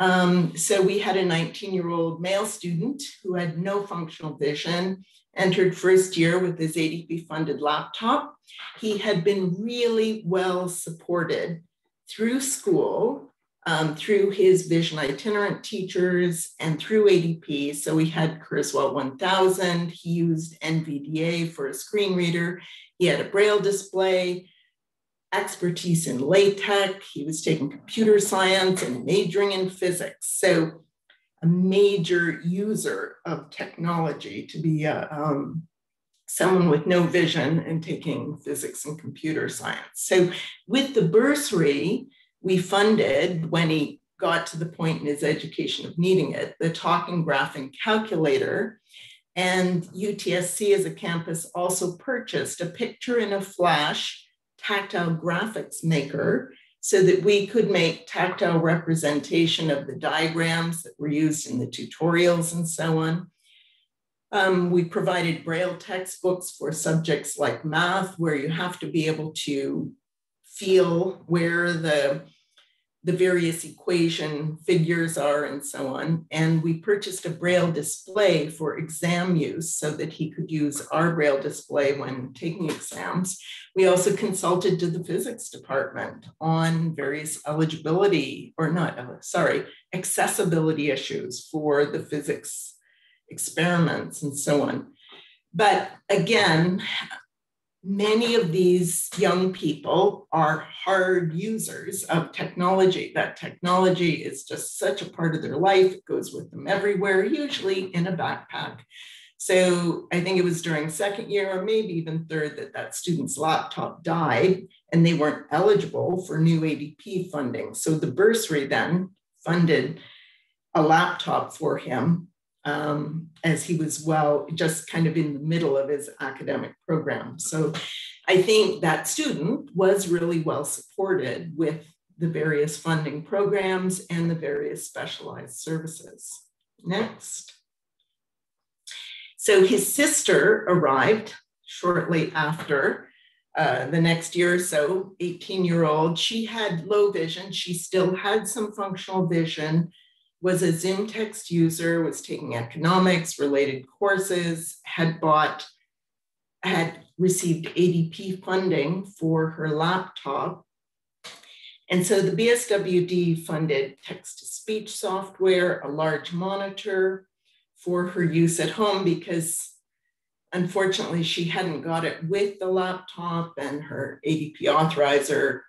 So we had a 19-year-old male student who had no functional vision, entered first year with his ADP-funded laptop. He had been really well supported through school, through his vision itinerant teachers, and through ADP. So he had Kurzweil 1000, he used NVDA for a screen reader, he had a Braille display, expertise in LaTeX, he was taking computer science and majoring in physics. So a major user of technology to be someone with no vision and taking physics and computer science. So with the bursary, we funded, when he got to the point in his education of needing it, the talking graph and calculator. And UTSC as a campus also purchased a picture in a flash tactile graphics maker so that we could make tactile representation of the diagrams that were used in the tutorials and so on. We provided Braille textbooks for subjects like math, where you have to be able to feel where the various equation figures are and so on. And we purchased a Braille display for exam use so that he could use our Braille display when taking exams. We also consulted to the physics department on various eligibility, or not, sorry, accessibility issues for the physics experiments and so on. But again, many of these young people are hard users of technology. That technology is just such a part of their life. It goes with them everywhere, usually in a backpack. So I think it was during second year or maybe even third that that student's laptop died and they weren't eligible for new ADP funding. So the bursary then funded a laptop for him, as he was, well, just kind of in the middle of his academic program. So I think that student was really well supported with the various funding programs and the various specialized services. Next. So his sister arrived shortly after, the next year or so, 18-year-old. She had low vision. She still had some functional vision, was a ZoomText user, was taking economics related courses, had received ADP funding for her laptop. And so the BSWD funded text-to-speech software, a large monitor for her use at home, because unfortunately she hadn't got it with the laptop, and her ADP authorizer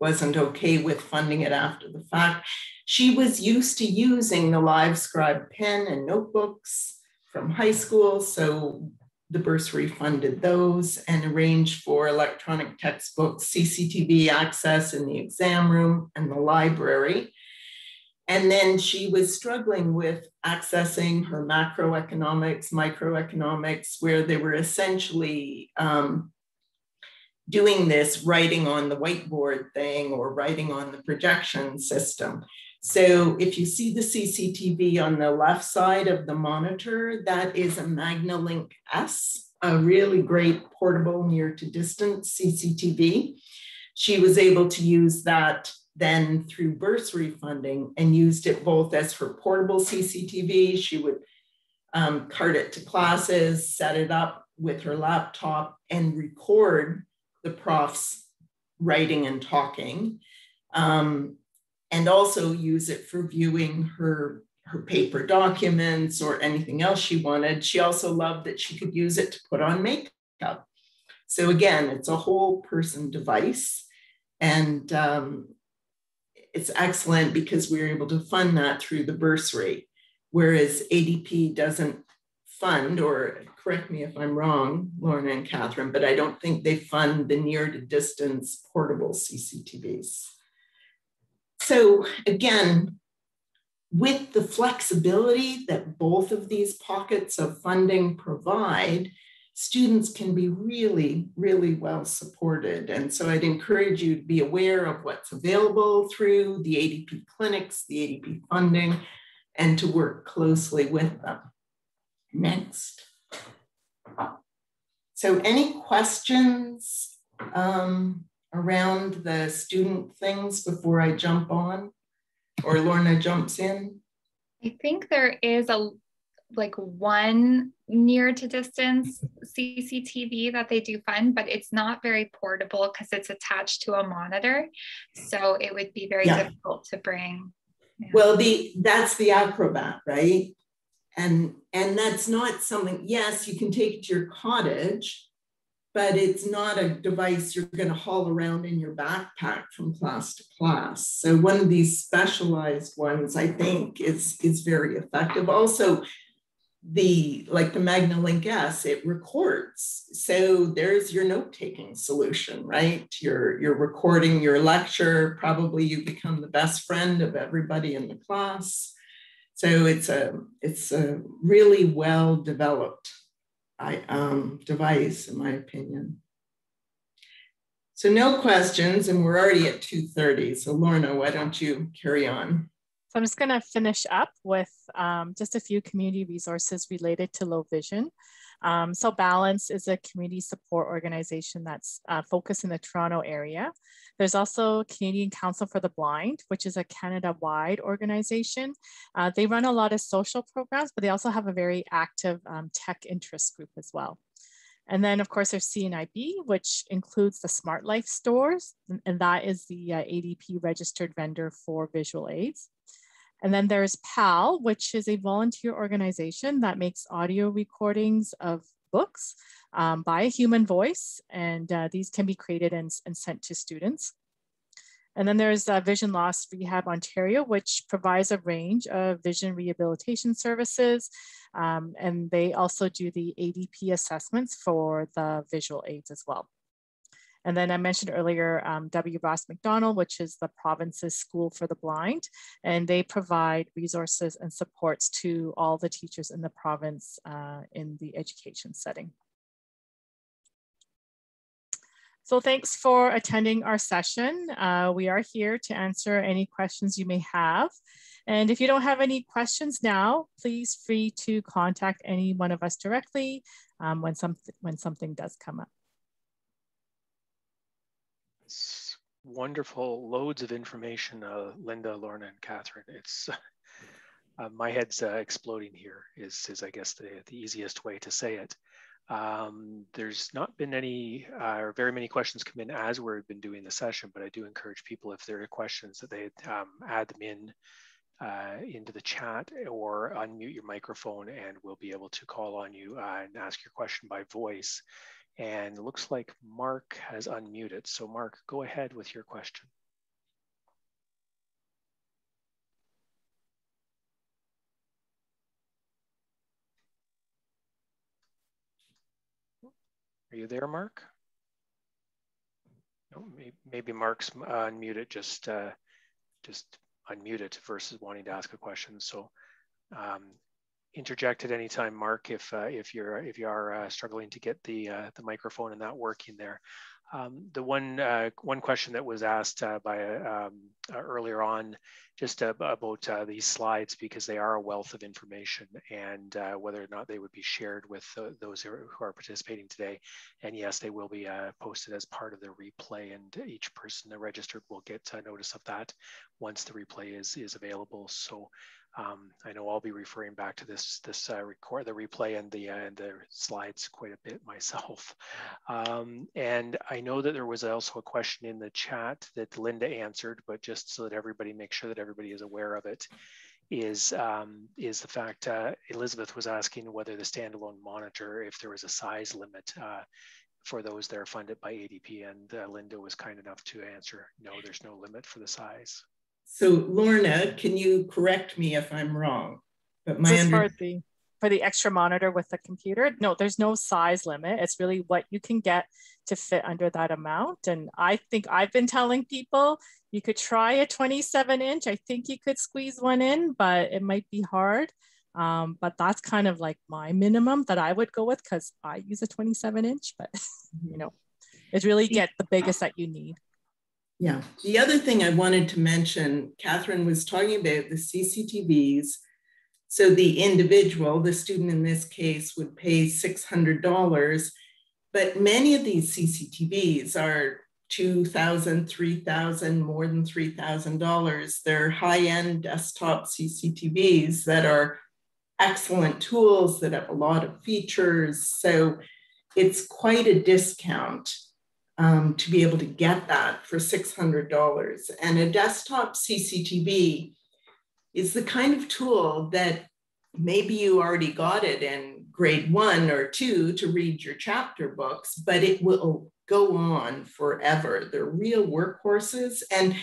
wasn't okay with funding it after the fact. She was used to using the LiveScribe pen and notebooks from high school, so the bursary funded those and arranged for electronic textbooks, CCTV access in the exam room and the library. And then she was struggling with accessing her macroeconomics, microeconomics, where they were essentially doing this writing on the whiteboard thing or writing on the projection system. So if you see the CCTV on the left side of the monitor, that is a MagnaLink S, a really great portable near to distance CCTV. She was able to use that then through bursary funding and used it both as her portable CCTV. She would cart it to classes, set it up with her laptop and record the profs writing and talking. And also use it for viewing her paper documents or anything else she wanted. She also loved that she could use it to put on makeup. So again, it's a whole person device. And it's excellent because we were able to fund that through the bursary, whereas ADP doesn't fund, or correct me if I'm wrong, Lorna and Kathryn, but I don't think they fund the near to distance portable CCTVs. So again, with the flexibility that both of these pockets of funding provide, students can be really, really well supported. And so I'd encourage you to be aware of what's available through the ADP clinics, the ADP funding, and to work closely with them. Next. So any questions? Around the student things before I jump on or Lorna jumps in? I think there is one near to distance CCTV that they do fund, but it's not very portable because it's attached to a monitor. So it would be very difficult to bring. Yeah. Well, that's the Acrobat, right? And that's not something, yes, you can take it to your cottage, but it's not a device you're going to haul around in your backpack from class to class. So one of these specialized ones, I think, is very effective. Also, like the MagnaLink S, it records. So there's your note-taking solution, right? You're recording your lecture. Probably you become the best friend of everybody in the class. So it's a really well-developed device, in my opinion. So no questions, and we're already at 2:30. So Lorna, why don't you carry on? So I'm just going to finish up with just a few community resources related to low vision. So Balance is a community support organization that's focused in the Toronto area. There's also Canadian Council for the Blind, which is a Canada-wide organization. They run a lot of social programs, but they also have a very active tech interest group as well. And then of course there's CNIB, which includes the Smart Life stores, and that is the ADP registered vendor for visual aids. And then there's PAL, which is a volunteer organization that makes audio recordings of books by a human voice. And these can be created and sent to students. And then there's Vision Loss Rehab Ontario, which provides a range of vision rehabilitation services. And they also do the ADP assessments for the visual aids as well. And then I mentioned earlier W. Ross McDonald, which is the province's school for the blind, and they provide resources and supports to all the teachers in the province in the education setting. So thanks for attending our session. We are here to answer any questions you may have. And if you don't have any questions now, please free to contact any one of us directly when something does come up. It's wonderful, loads of information, Linda, Lorna, and Kathryn. It's my head's exploding here is I guess the easiest way to say it. There's not been any or very many questions come in as we've been doing the session, but I do encourage people if there are questions that they add them in into the chat or unmute your microphone, and we'll be able to call on you and ask your question by voice. And it looks like Mark has unmuted. So Mark, go ahead with your question. Are you there, Mark? No, maybe Mark's unmuted, just unmuted versus wanting to ask a question. So interject at any time, Mark, if you are struggling to get the microphone and not working there. The one question that was asked earlier on, just about these slides, because they are a wealth of information, and whether or not they would be shared with those who are participating today. And yes, they will be posted as part of the replay, and each person registered will get notice of that once the replay is available. So I know I'll be referring back to the replay and the slides quite a bit myself. And I know that there was also a question in the chat that Linda answered, but just so that everybody makes sure that everybody is aware of it, is the fact Elizabeth was asking whether the standalone monitor, if there was a size limit for those that are funded by ADP, and Linda was kind enough to answer, no, there's no limit for the size. So Lorna, can you correct me if I'm wrong? But my for the extra monitor with the computer, no, there's no size limit. It's really what you can get to fit under that amount. And I think I've been telling people you could try a 27 inch. I think you could squeeze one in, but it might be hard. But that's kind of like my minimum that I would go with, because I use a 27 inch, but you know, it's really get the biggest that you need. Yeah. The other thing I wanted to mention, Kathryn was talking about the CCTVs. So the individual, the student in this case, would pay $600, but many of these CCTVs are $2,000, $3,000, more than $3,000. They're high-end desktop CCTVs that are excellent tools that have a lot of features. So it's quite a discount to be able to get that for $600. And a desktop CCTV is the kind of tool that maybe you already got it in grade 1 or 2 to read your chapter books, but it will go on forever. They're real workhorses. And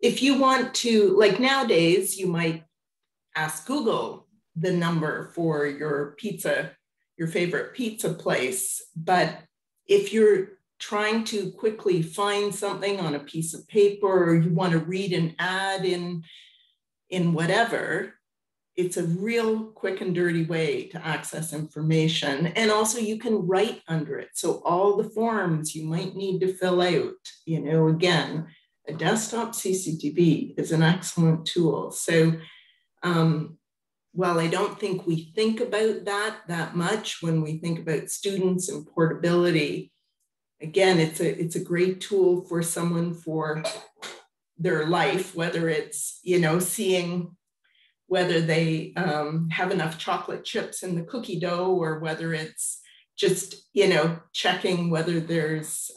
if you want to, like nowadays, you might ask Google the number for your pizza, your favorite pizza place. But if you're trying to quickly find something on a piece of paper, or you want to read an ad in whatever, it's a real quick and dirty way to access information. And also you can write under it. So all the forms you might need to fill out, you know, again, a desktop CCTV is an excellent tool. So while I don't think we think about that much when we think about students and portability, again, it's a great tool for someone for their life, whether it's, you know, seeing whether they have enough chocolate chips in the cookie dough, or whether it's just, you know, checking whether there's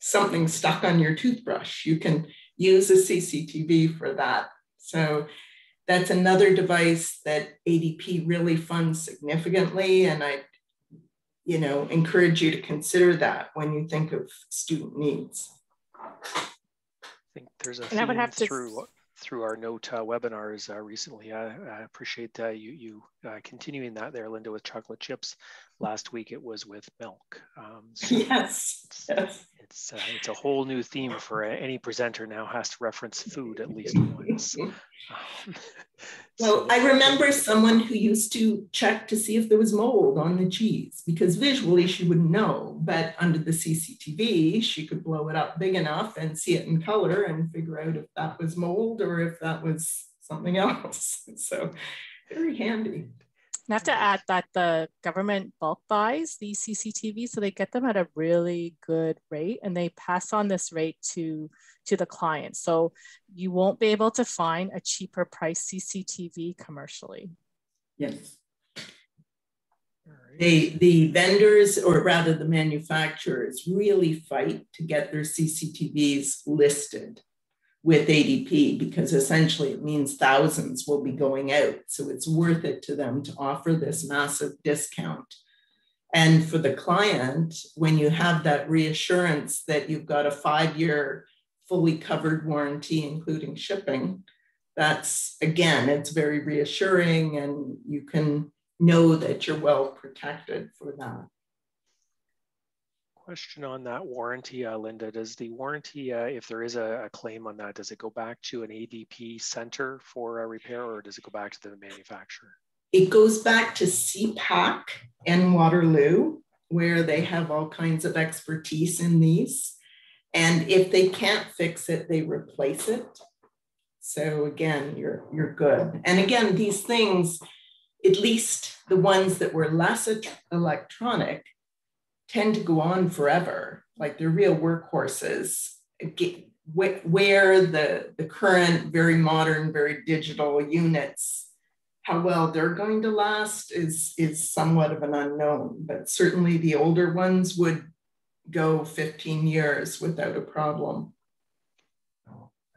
something stuck on your toothbrush. You can use a CCTV for that. So that's another device that ADP really funds significantly, and I you know, encourage you to consider that when you think of student needs. I think there's a theme through our NOAT webinars recently. I appreciate you continuing that there, Linda, with chocolate chips. Last week it was with milk. So yes. It's a whole new theme for any presenter now has to reference food at least once. Well, I remember someone who used to check to see if there was mold on the cheese, because visually she wouldn't know, but under the CCTV, she could blow it up big enough and see it in color and figure out if that was mold or if that was something else. So very handy. I have to add that the government bulk buys these CCTVs, so they get them at a really good rate, and they pass on this rate to the client. So you won't be able to find a cheaper price CCTV commercially. Yes. All right. The vendors, or rather the manufacturers, really fight to get their CCTVs listed with ADP, because essentially it means thousands will be going out. So it's worth it to them to offer this massive discount. And for the client, when you have that reassurance that you've got a 5-year fully covered warranty, including shipping, that's, again, it's very reassuring, and you can know that you're well protected for that. question on that warranty, Linda. Does the warranty, if there is a claim on that, does it go back to an ADP center for repair, or does it go back to the manufacturer? It goes back to CPAC and Waterloo, where they have all kinds of expertise in these. And if they can't fix it, they replace it. So again, you're good. And again, these things, at least the ones that were less electronic, tend to go on forever. Like they're real workhorses, where the current, very modern, very digital units, how well they're going to last is somewhat of an unknown, but certainly the older ones would go 15 years without a problem.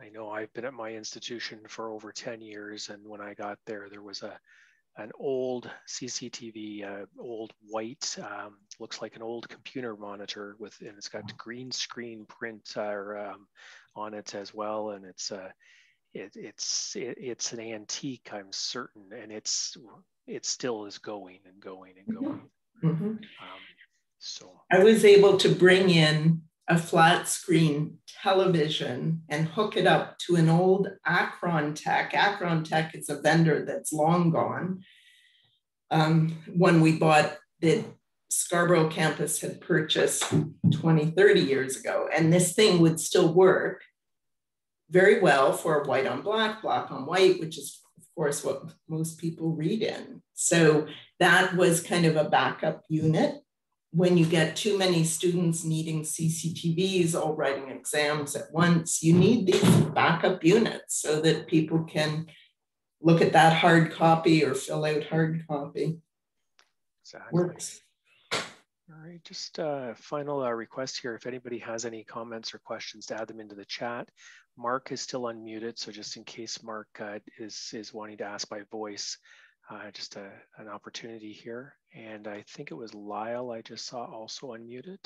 I know I've been at my institution for over 10 years, and when I got there, there was an old CCTV, old white, looks like an old computer monitor with, and it's got green screen print on it as well, and it's an antique, I'm certain, and it still is going and going and going. Mm-hmm. So I was able to bring in a flat screen television and hook it up to an old Akron Tech. Akron Tech is a vendor that's long gone. One we bought that Scarborough campus had purchased 20, 30 years ago, and this thing would still work very well for white on black, black on white, which is of course what most people read in. So that was kind of a backup unit. When you get too many students needing CCTVs, all writing exams at once, you need these backup units so that people can look at that hard copy or fill out hard copy. Exactly. Works. All right, just a final request here. If anybody has any comments or questions, to add them into the chat. Mark is still unmuted, so just in case Mark is wanting to ask by voice, just an opportunity here. And I think it was Lyle I just saw also unmuted.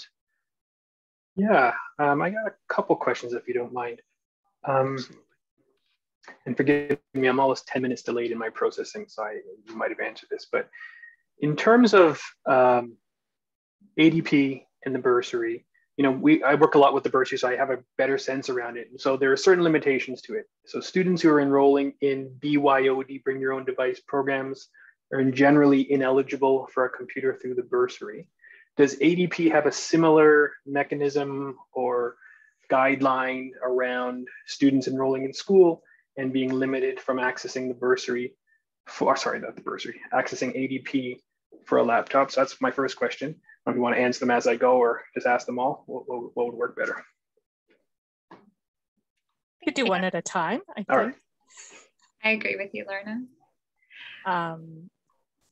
Yeah, I got a couple questions if you don't mind. And forgive me, I'm almost 10 minutes delayed in my processing, so you might have answered this, but in terms of ADP and the bursary, you know, I work a lot with the bursary, so I have a better sense around it. And so there are certain limitations to it. So students who are enrolling in BYOD, bring your own device programs, are generally ineligible for a computer through the bursary. Does ADP have a similar mechanism or guideline around students enrolling in school and being limited from accessing the bursary for, sorry, not the bursary, accessing ADP for a laptop? So that's my first question. If you want to answer them as I go or just ask them all, what would work better? You could do one at a time, I think. All right. I agree with you, Lorna.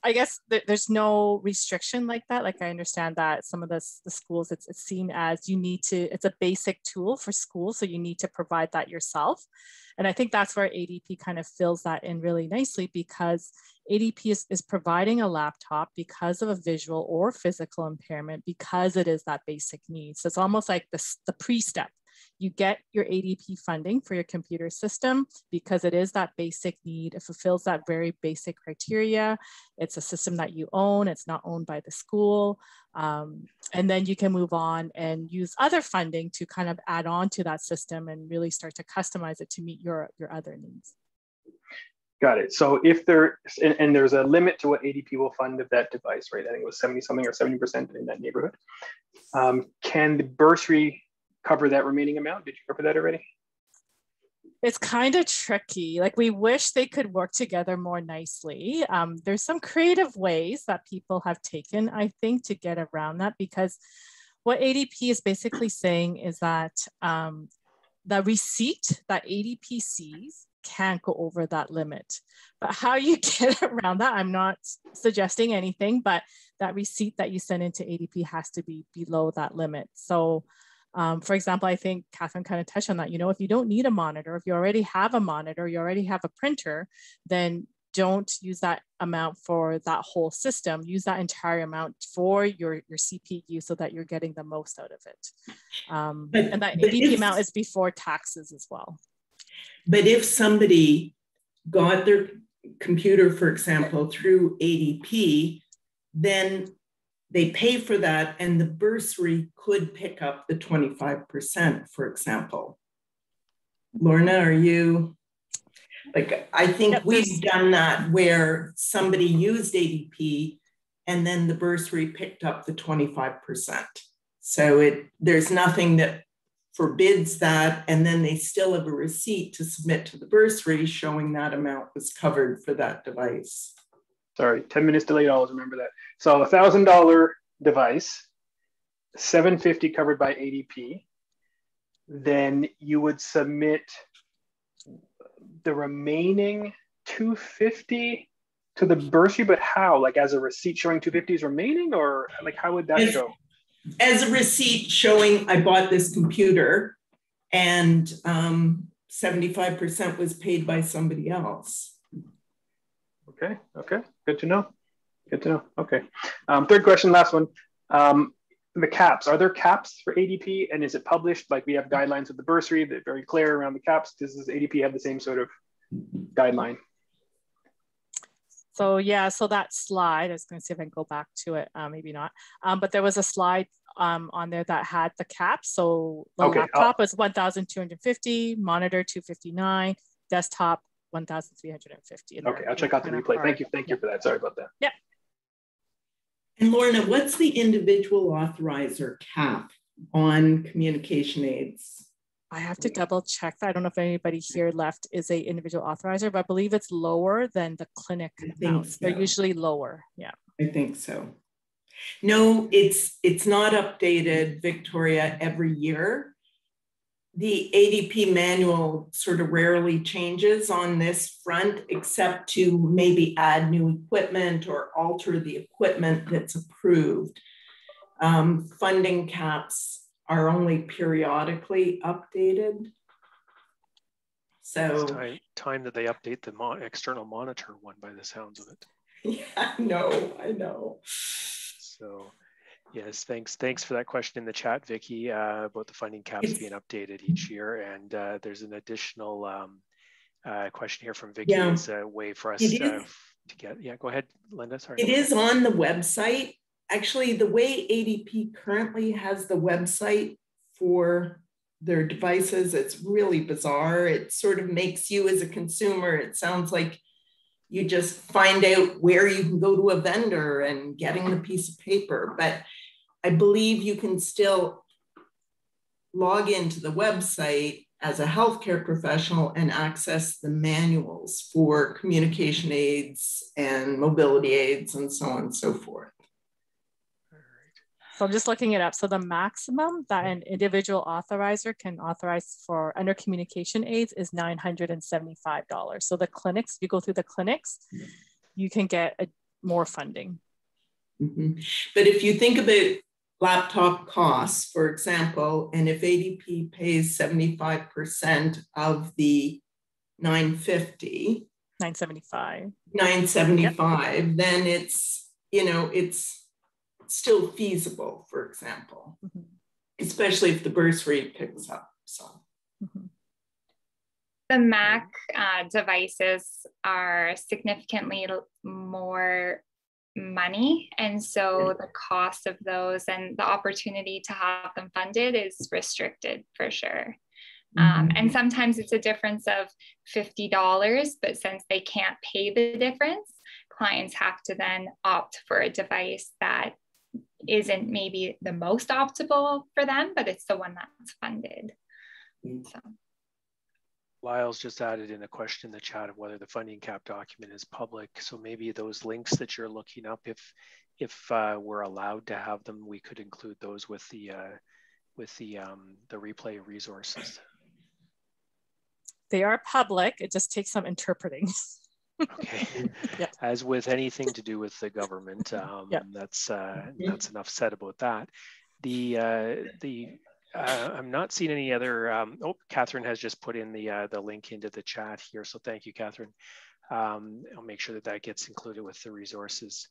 I guess there's no restriction like that. Like I understand that some of the schools, it's seen as you need to, it's a basic tool for school, so you need to provide that yourself. And I think that's where ADP kind of fills that in really nicely, because ADP is providing a laptop because of a visual or physical impairment, because it is that basic need. So it's almost like the pre-step. You get your ADP funding for your computer system because it is that basic need. It fulfills that very basic criteria. It's a system that you own. It's not owned by the school. And then you can move on and use other funding to kind of add on to that system and really start to customize it to meet your other needs. Got it. So if there, and there's a limit to what ADP will fund of that device, right? I think it was 70 something or 70% in that neighborhood. Can the bursary cover that remaining amount? Did you cover that already? It's kind of tricky. Like we wish they could work together more nicely. There's some creative ways that people have taken, I think, to get around that, because what ADP is basically saying is that the receipt that ADP sees can't go over that limit. But how you get around that, I'm not suggesting anything, but that receipt that you send into ADP has to be below that limit. So for example, I think Kathryn kind of touched on that. You know, if you don't need a monitor, if you already have a monitor, you already have a printer, then don't use that amount for that whole system. Use that entire amount for your CPU so that you're getting the most out of it. And that ADP amount is before taxes as well. But if somebody got their computer, for example, through ADP, then They pay for that, and the bursary could pick up the 25%, for example. Lorna, are you? Like, I think we've done that where somebody used ADP and then the bursary picked up the 25%. So there's nothing that forbids that. And then they still have a receipt to submit to the bursary showing that amount was covered for that device. Sorry, 10 minutes delayed, always remember that. So a $1,000 device, $750 covered by ADP, then you would submit the remaining $250 to the bursary, but how? Like as a receipt showing $250 is remaining, or like how would that go? As a receipt showing I bought this computer and 75% was paid by somebody else. Okay, okay, good to know. Good to know, okay. Third question, last one. The caps, are there caps for ADP and is it published? Like we have guidelines with the bursary that are very clear around the caps. Does ADP have the same sort of guideline? So yeah, so that slide, I was gonna see if I can go back to it, maybe not, but there was a slide on there that had the caps. So the laptop was 1,250, monitor 259, desktop 1,350. Okay, I'll check out the replay. Thank you for that, sorry about that. Yeah. And Lorna, what's the individual authorizer cap on communication aids? I have to double check that. I don't know if anybody here left is an individual authorizer, but I believe it's lower than the clinic amounts. So. They're usually lower, yeah. I think so. No, it's not updated, Victoria, every year. The ADP manual sort of rarely changes on this front, except to maybe add new equipment or alter the equipment that's approved. Funding caps are only periodically updated. So it's time that they update the external monitor one by the sounds of it. Yeah, I know. So. Yes, thanks for that question in the chat, Vicky, about the funding caps being updated each year. And there's an additional question here from Vicky. Yeah. It's a way for us to get, yeah, go ahead, Linda, sorry. It is on the website. Actually, the way ADP currently has the website for their devices, it's really bizarre. It sort of makes you as a consumer, it sounds like you just find out where you can go to a vendor and getting the piece of paper. But I believe you can still log into the website as a healthcare professional and access the manuals for communication aids and mobility aids and so on and so forth. So I'm just looking it up. So the maximum that an individual authorizer can authorize for under communication aids is $975. So the clinics, if you go through the clinics, you can get more funding. Mm-hmm. But if you think about laptop costs, for example, and if ADP pays 75% of the 975, yep. Then it's, you know, it's still feasible, for example, mm-hmm. especially if the bursary picks up. So the Mac devices are significantly more money, and so the cost of those and the opportunity to have them funded is restricted for sure. And sometimes it's a difference of $50, but since they can't pay the difference, clients have to then opt for a device that isn't maybe the most optimal for them, but it's the one that's funded. So. Lyle's just added in a question in the chat of whether the funding cap document is public. So maybe those links that you're looking up, if we're allowed to have them, we could include those with the replay resources. They are public. It just takes some interpreting. Okay, yeah. As with anything to do with the government, yeah. That's enough said about that. I'm not seeing any other. Oh, Kathryn has just put in the link into the chat here, so thank you, Kathryn. I'll make sure that gets included with the resources.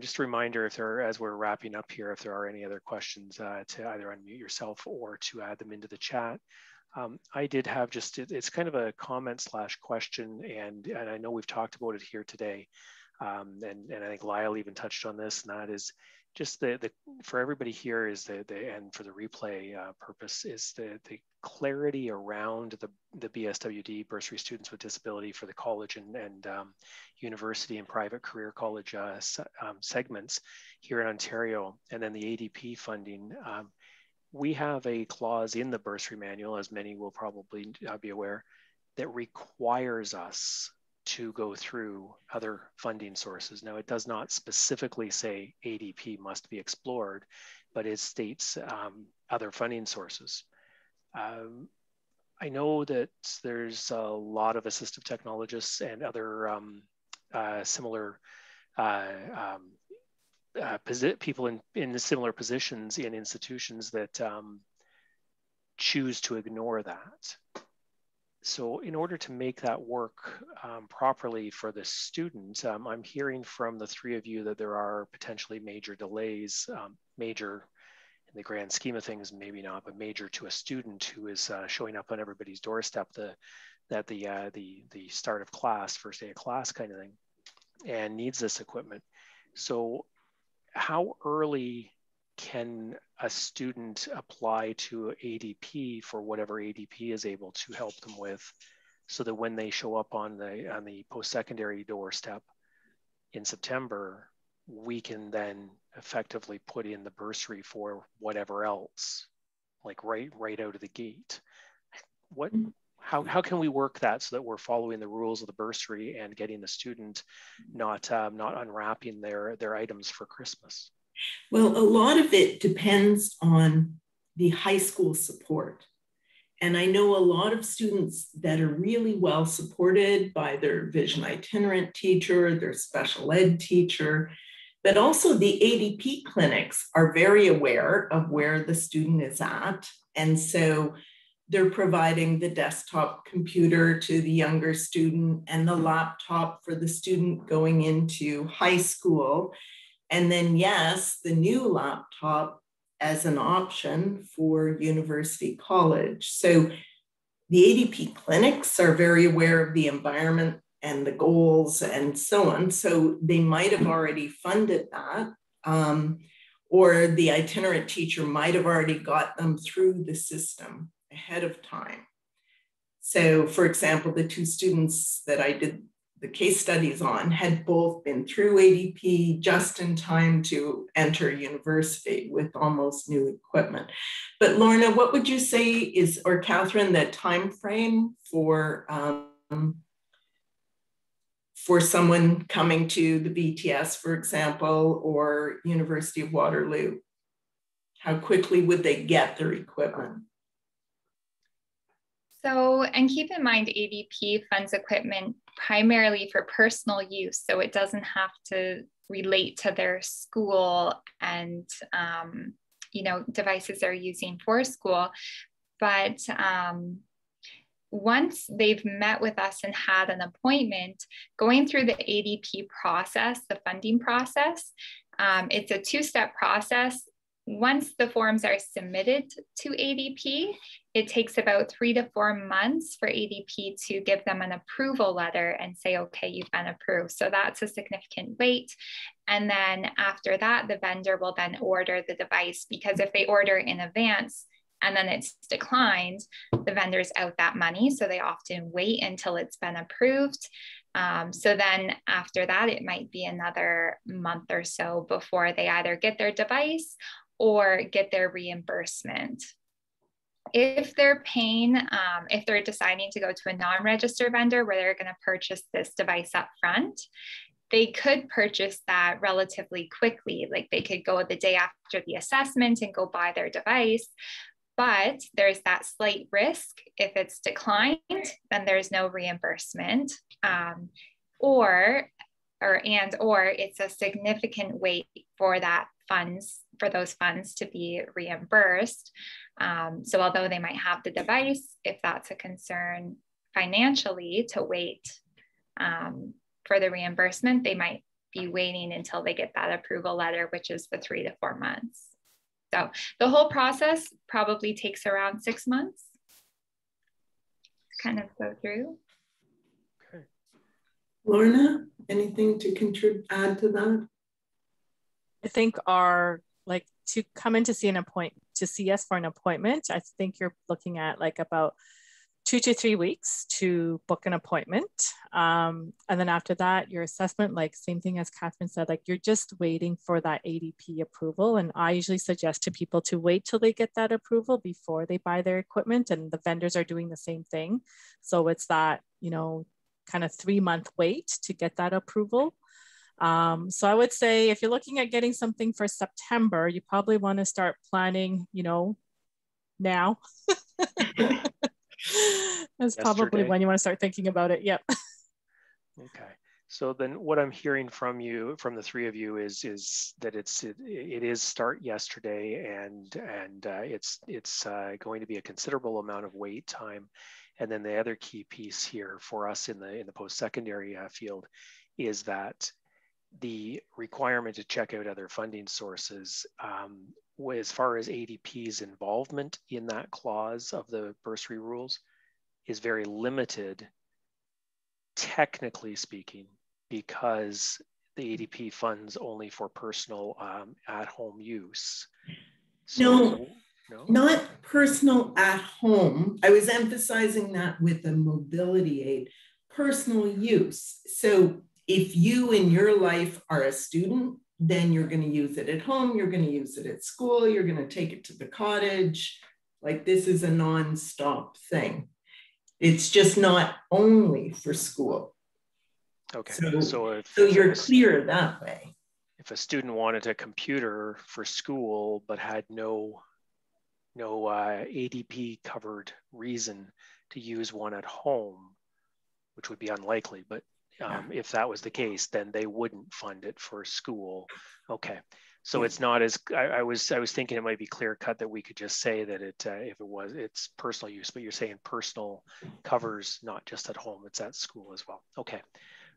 Just a reminder, as we're wrapping up here, if there are any other questions, to either unmute yourself or to add them into the chat. I did have it's kind of a comment / question, and I know we've talked about it here today, and I think Lyle even touched on this, and that is just the for everybody here is the and for the replay purpose is the clarity around the BSWD, Bursary Students with Disability, for the college and university and private career college segments here in Ontario, and then the ADP funding. We have a clause in the bursary manual, as many will probably be aware, that requires us to go through other funding sources. Now, it does not specifically say ADP must be explored, but it states other funding sources. I know that there's a lot of assistive technologists and other similar people in similar positions in institutions that choose to ignore that. So in order to make that work properly for the student, I'm hearing from the three of you that there are potentially major delays, major in the grand scheme of things, maybe not, but major to a student who is showing up on everybody's doorstep at the start of class, first day of class kind of thing, and needs this equipment. So how early can a student apply to ADP for whatever ADP is able to help them with, so that when they show up on the post-secondary doorstep in September, we can then effectively put in the bursary for whatever else, like right out of the gate? How can we work that so that we're following the rules of the bursary and getting the student not unwrapping their items for Christmas? Well, a lot of it depends on the high school support. And I know a lot of students that are really well supported by their vision itinerant teacher, their special ed teacher, but also the ADP clinics are very aware of where the student is at. And so they're providing the desktop computer to the younger student and the laptop for the student going into high school. And then, yes, the new laptop as an option for university college. So the ADP clinics are very aware of the environment and the goals and so on. So they might have already funded that, or the itinerant teacher might have already got them through the system ahead of time. So, for example, the two students that I did the case studies on had both been through ADP just in time to enter university with almost new equipment. But Lorna, what would you say is, or Kathryn, the time frame for someone coming to the BTS, for example, or University of Waterloo? How quickly would they get their equipment? So, and keep in mind, ADP funds equipment primarily for personal use, so it doesn't have to relate to their school and, you know, devices they're using for school. But once they've met with us and had an appointment, going through the ADP process, the funding process, it's a two-step process. Once the forms are submitted to ADP, it takes about 3 to 4 months for ADP to give them an approval letter and say, okay, you've been approved. So that's a significant wait. And then after that, the vendor will then order the device, because if they order in advance and then it's declined, the vendor's out that money. So they often wait until it's been approved. So then after that, it might be another month or so before they either get their device or get their reimbursement. If they're paying, if they're deciding to go to a non-registered vendor where they're going to purchase this device up front, they could purchase that relatively quickly. Like they could go the day after the assessment and go buy their device. But there's that slight risk. If it's declined, then there's no reimbursement, or it's a significant wait for that funds, for those funds to be reimbursed. So although they might have the device, if that's a concern financially to wait for the reimbursement, they might be waiting until they get that approval letter, which is the 3 to 4 months. So the whole process probably takes around 6 months to kind of go through. Okay. Lorna, anything to add to that? I think are like to come in to see an appointment, to see us for an appointment. I think you're looking at like about 2 to 3 weeks to book an appointment. And then after that, your assessment, like same thing as Kathryn said, like you're just waiting for that ADP approval. And I usually suggest to people to wait till they get that approval before they buy their equipment, and the vendors are doing the same thing. So it's that, you know, kind of 3-month wait to get that approval. So I would say if you're looking at getting something for September, you probably want to start planning, you know, now. That's probably when you want to start thinking about it. Yep. Okay. So then what I'm hearing from you, from the three of you, is that it is start yesterday, and it's going to be a considerable amount of wait time. And then the other key piece here for us in the post-secondary field is that the requirement to check out other funding sources, as far as ADP's involvement in that clause of the bursary rules, is very limited, technically speaking, because the ADP funds only for personal at-home use. So, no, not personal at home. I was emphasizing that with a mobility aid, personal use. So if you in your life are a student, then you're going to use it at home, you're going to use it at school, you're going to take it to the cottage. Like, this is a non-stop thing. It's just not only for school. Okay, so you're clear that way. If a student wanted a computer for school but had no ADP covered reason to use one at home, which would be unlikely, but if that was the case, then they wouldn't fund it for school. Okay, so it's not as, I was thinking it might be clear cut that we could just say that it's personal use, but you're saying personal covers not just at home, it's at school as well. Okay,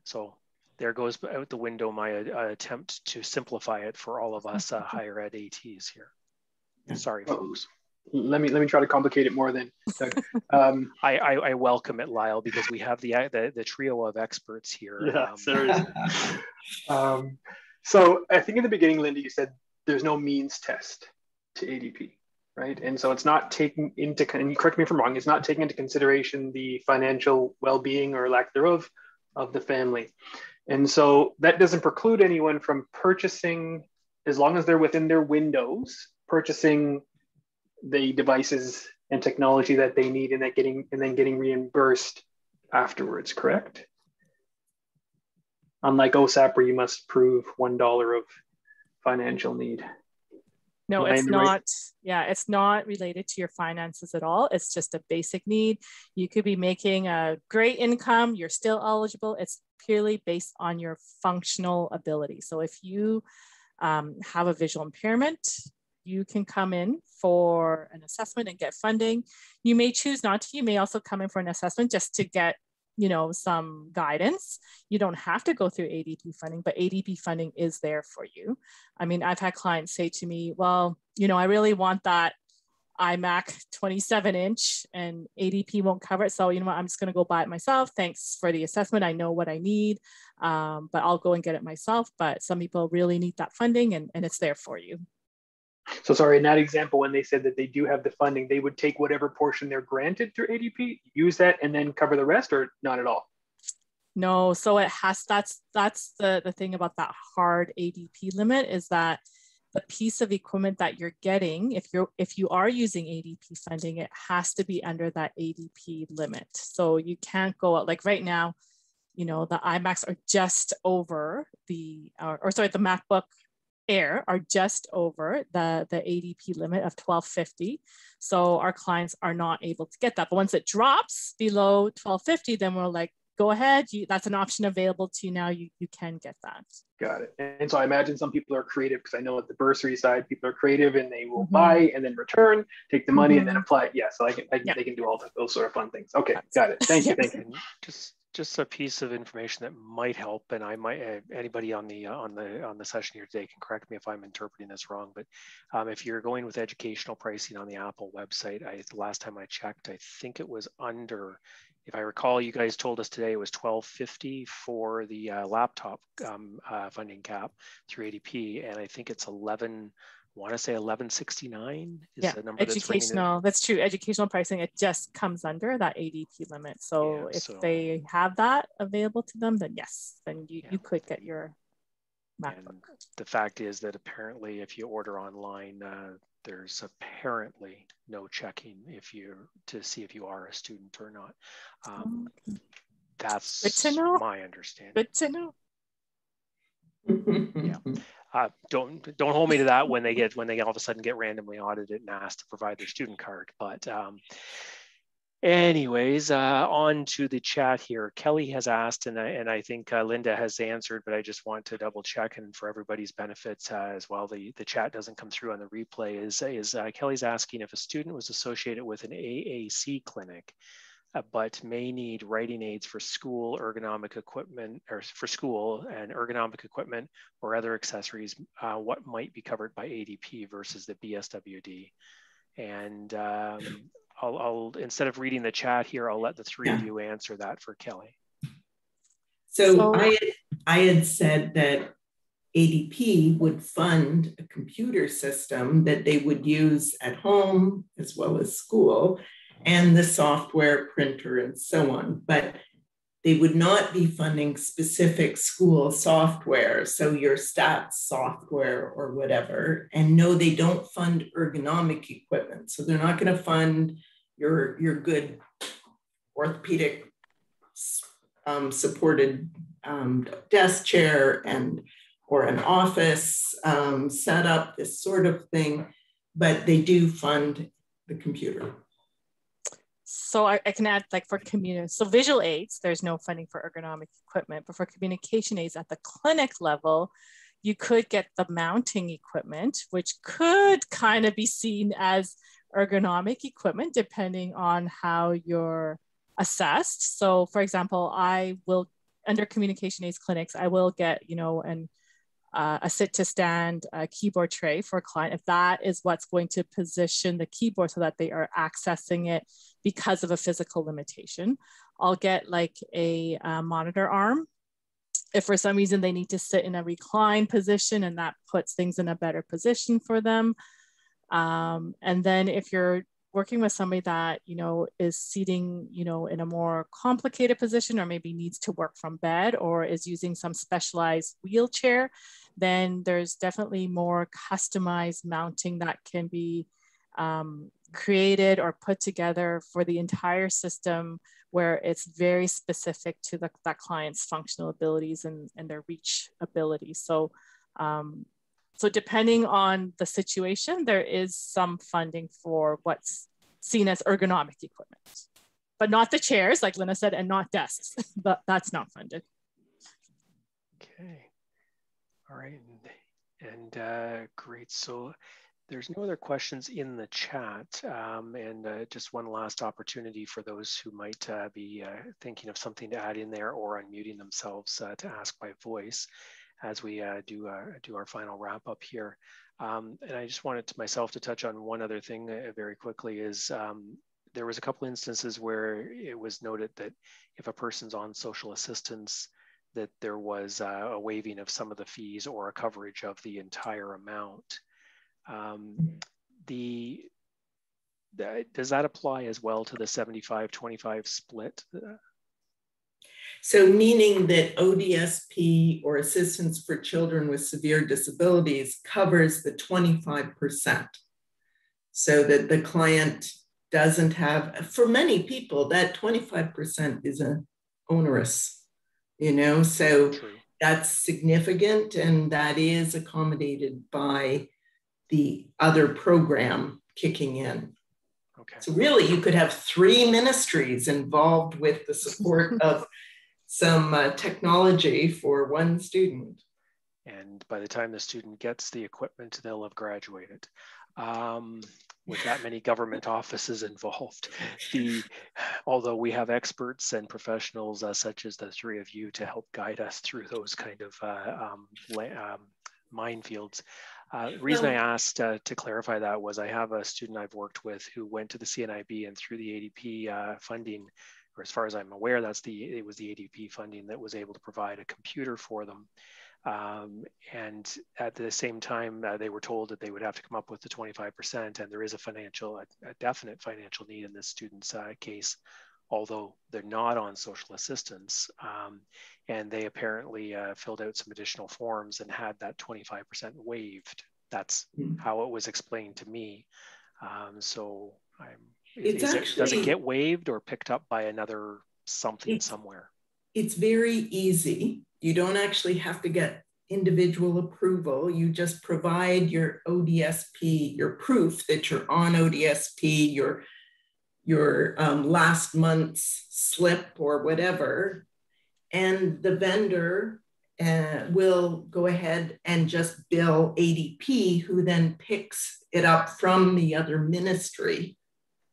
so there goes out the window my attempt to simplify it for all of us higher ed ATs here. Sorry, folks. Let me try to complicate it more then. I welcome it, Lyle, because we have the trio of experts here. Yeah, seriously. So I think in the beginning, Linda, you said there's no means test to ADP, right? And so it's not taking into, and correct me if I'm wrong, it's not taking into consideration the financial well-being or lack thereof of the family. And so that doesn't preclude anyone from purchasing, as long as they're within their windows, purchasing the devices and technology that they need, and that getting reimbursed afterwards, correct? Unlike OSAP, where you must prove $1 of financial need. No, it's not. Right? Yeah, it's not related to your finances at all. It's just a basic need. You could be making a great income, you're still eligible. It's purely based on your functional ability. So if you have a visual impairment, you can come in for an assessment and get funding. You may choose not to. You may also come in for an assessment just to get, you know, some guidance. You don't have to go through ADP funding, but ADP funding is there for you. I mean, I've had clients say to me, well, you know, I really want that iMac 27-inch and ADP won't cover it. So, you know what, I'm just going to go buy it myself. Thanks for the assessment. I know what I need, but I'll go and get it myself. But some people really need that funding, and it's there for you. So sorry, in that example, when they said that they do have the funding, they would take whatever portion they're granted through ADP, use that, and then cover the rest, or not at all? No, so it has, that's the thing about that hard ADP limit, is that the piece of equipment that you're getting, if you are using ADP funding, it has to be under that ADP limit. So you can't go out, like right now, you know, the iMacs are just over the, or sorry, the MacBook Air are just over the ADP limit of $1,250. So our clients are not able to get that. But once it drops below $1,250, then we're like, go ahead. That's an option available to you now. You can get that. Got it. And so I imagine some people are creative, because I know at the bursary side, people are creative and they will buy and then return, take the money and then apply it. Yeah, so they can do all those sort of fun things. Okay, got it. Thank you. Thank you. Just just a piece of information that might help, and I might anybody on the session here today can correct me if I'm interpreting this wrong. But if you're going with educational pricing on the Apple website, the last time I checked, I think it was under. If I recall, you guys told us today it was $12.50 for the laptop funding cap through ADP, and I think it's 11. I want to say 1169 is the number. Educational, that's true. Educational pricing, it just comes under that ADP limit. So if they have that available to them, then yes, then you could get your MacBook. And the fact is that apparently if you order online, there's apparently no checking if you're to see if you are a student or not. That's good to know. My understanding. Good to know. Don't hold me to that when they get all of a sudden get randomly audited and asked to provide their student card. But anyways, on to the chat here. Kelly has asked, and I think Linda has answered, but I just want to double check, and for everybody's benefits as well, the chat doesn't come through on the replay. Is Kelly's asking if a student was associated with an AAC clinic, but may need writing aids for school, ergonomic equipment, or for school and ergonomic equipment or other accessories, what might be covered by ADP versus the BSWD? And I'll instead of reading the chat here, I'll let the three of you answer that for Kelly. So I had said that ADP would fund a computer system that they would use at home as well as school, and the software, printer, and so on. But they would not be funding specific school software, so your stats software or whatever. And no, they don't fund ergonomic equipment. So they're not going to fund your good orthopedic supported desk chair and or an office setup, this sort of thing. But they do fund the computer. So I can add, like, for visual aids, there's no funding for ergonomic equipment, but for communication aids at the clinic level, you could get the mounting equipment, which could kind of be seen as ergonomic equipment, depending on how you're assessed. So for example, I will, under communication aids clinics, I will get, a sit to stand keyboard tray for a client, if that is what's going to position the keyboard so that they are accessing it because of a physical limitation. I'll get like a monitor arm if for some reason they need to sit in a reclined position, and that puts things in a better position for them. And then if you're working with somebody that, is seating, in a more complicated position, or maybe needs to work from bed, or is using some specialized wheelchair, then there's definitely more customized mounting that can be created or put together for the entire system, where it's very specific to that client's functional abilities and their reach ability. So, so depending on the situation, there is some funding for what's seen as ergonomic equipment, but not the chairs, like Linda said, and not desks, but that's not funded. Okay, all right, and great. So there's no other questions in the chat. And just one last opportunity for those who might be thinking of something to add in there or unmuting themselves to ask by voice, as we do our final wrap up here. And I just wanted to touch on one other thing very quickly is there was a couple instances where it was noted that if a person's on social assistance, that there was a waiving of some of the fees or a coverage of the entire amount. Does that apply as well to the 75-25 split? So meaning that ODSP, or assistance for children with severe disabilities, covers the 25%, so that the client doesn't have, for many people, that 25% is onerous, so true. That's significant, and that is accommodated by the other program kicking in. Okay. So really, you could have three ministries involved with the support of some technology for one student. And by the time the student gets the equipment, they'll have graduated. with that many government offices involved. Although we have experts and professionals such as the three of you to help guide us through those kind of minefields. The reason I asked to clarify that was I have a student I've worked with who went to the CNIB and through the ADP funding, or as far as I'm aware, it was the ADP funding that was able to provide a computer for them. And at the same time, they were told that they would have to come up with the 25%, and there is a definite financial need in this student's case, although they're not on social assistance. And they apparently filled out some additional forms and had that 25% waived. That's how it was explained to me. So does it get waived or picked up by another something somewhere? It's very easy. You don't actually have to get individual approval. You just provide your ODSP, your proof that you're on ODSP, your last month's slip or whatever, and the vendor will go ahead and just bill ADP, who then picks it up from the other ministry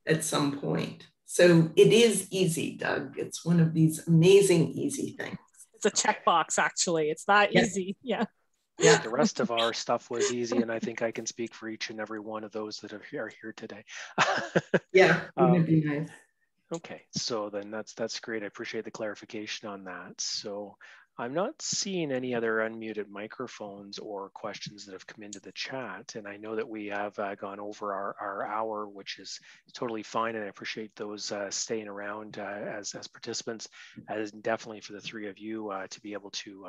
at some point. So it is easy, Doug. It's one of these amazing easy things. It's a checkbox, actually. It's that easy. Yeah. The rest of our stuff was easy, and I think I can speak for each and every one of those that are here today. Yeah. Wouldn't it be nice? Okay. So then that's great. I appreciate the clarification on that. So I'm not seeing any other unmuted microphones or questions that have come into the chat. And I know that we have gone over our hour, which is totally fine. And I appreciate those staying around as participants, as definitely for the three of you to be able to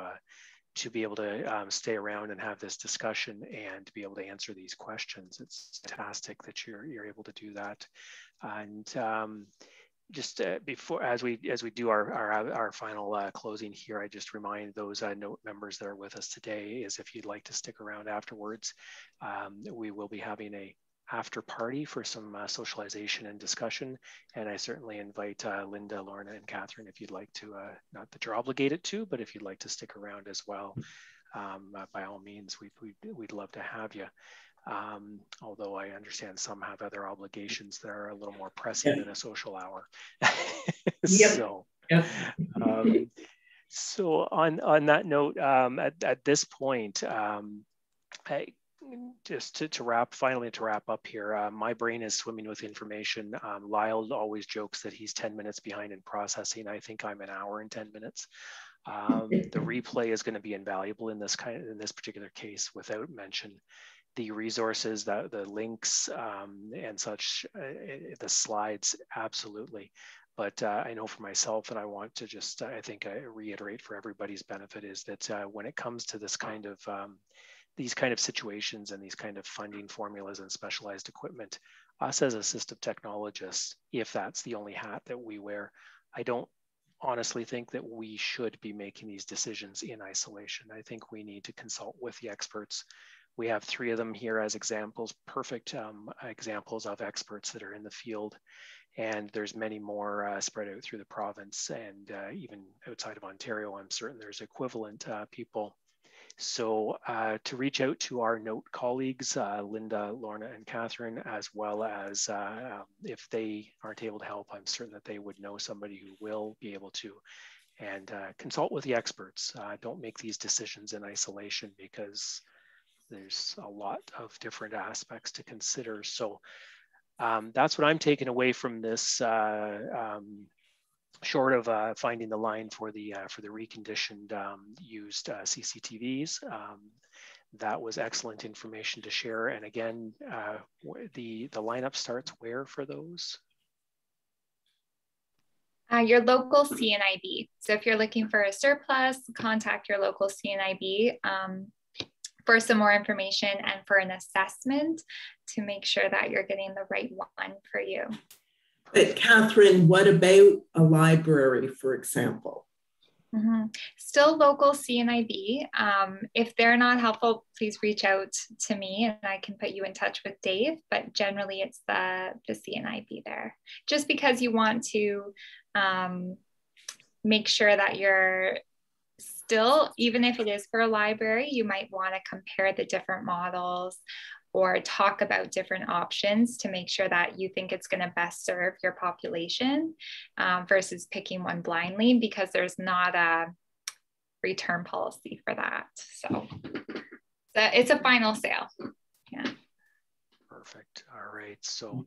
stay around and have this discussion and to be able to answer these questions. It's fantastic that you're able to do that. And just before, as we do our final closing here, I just remind those NOAT members that are with us today is if you'd like to stick around afterwards, we will be having a after party for some socialization and discussion. And I certainly invite Linda, Lorna, and Kathryn if you'd like to, not that you're obligated to, but if you'd like to stick around as well, by all means, we'd love to have you. Although I understand some have other obligations that are a little more pressing than a social hour. So on that note, at this point, just to wrap up here, my brain is swimming with information. Lyle always jokes that he's 10 minutes behind in processing. I think I'm an hour and 10 minutes. The replay is going to be invaluable in this particular case, without mention. The resources, the links and such, the slides, absolutely. But I know for myself, and I want to just, I think I reiterate for everybody's benefit, is that when it comes to this kind of, these kind of situations and these kind of funding formulas and specialized equipment, us as assistive technologists, if that's the only hat that we wear, I don't honestly think that we should be making these decisions in isolation. I think we need to consult with the experts. We have three of them here as examples, perfect examples of experts that are in the field. And there's many more spread out through the province and even outside of Ontario, I'm certain there's equivalent people. So to reach out to our NOAT colleagues, Linda, Lorna, and Kathryn, as well as if they aren't able to help, I'm certain that they would know somebody who will be able to, and consult with the experts. Don't make these decisions in isolation, because there's a lot of different aspects to consider. So that's what I'm taking away from this, short of finding the line for the reconditioned used CCTVs. That was excellent information to share. And again, the lineup starts where for those? Your local CNIB. So if you're looking for a surplus, contact your local CNIB. For some more information and for an assessment to make sure that you're getting the right one for you. But Kathryn, what about a library, for example? Still local CNIB. If they're not helpful, please reach out to me and I can put you in touch with Dave, but generally it's the CNIB there. Just because you want to make sure that you're still, even if it is for a library, you might want to compare the different models or talk about different options to make sure that you think it's going to best serve your population versus picking one blindly, because there's not a return policy for that. So it's a final sale. Yeah. Perfect. All right. So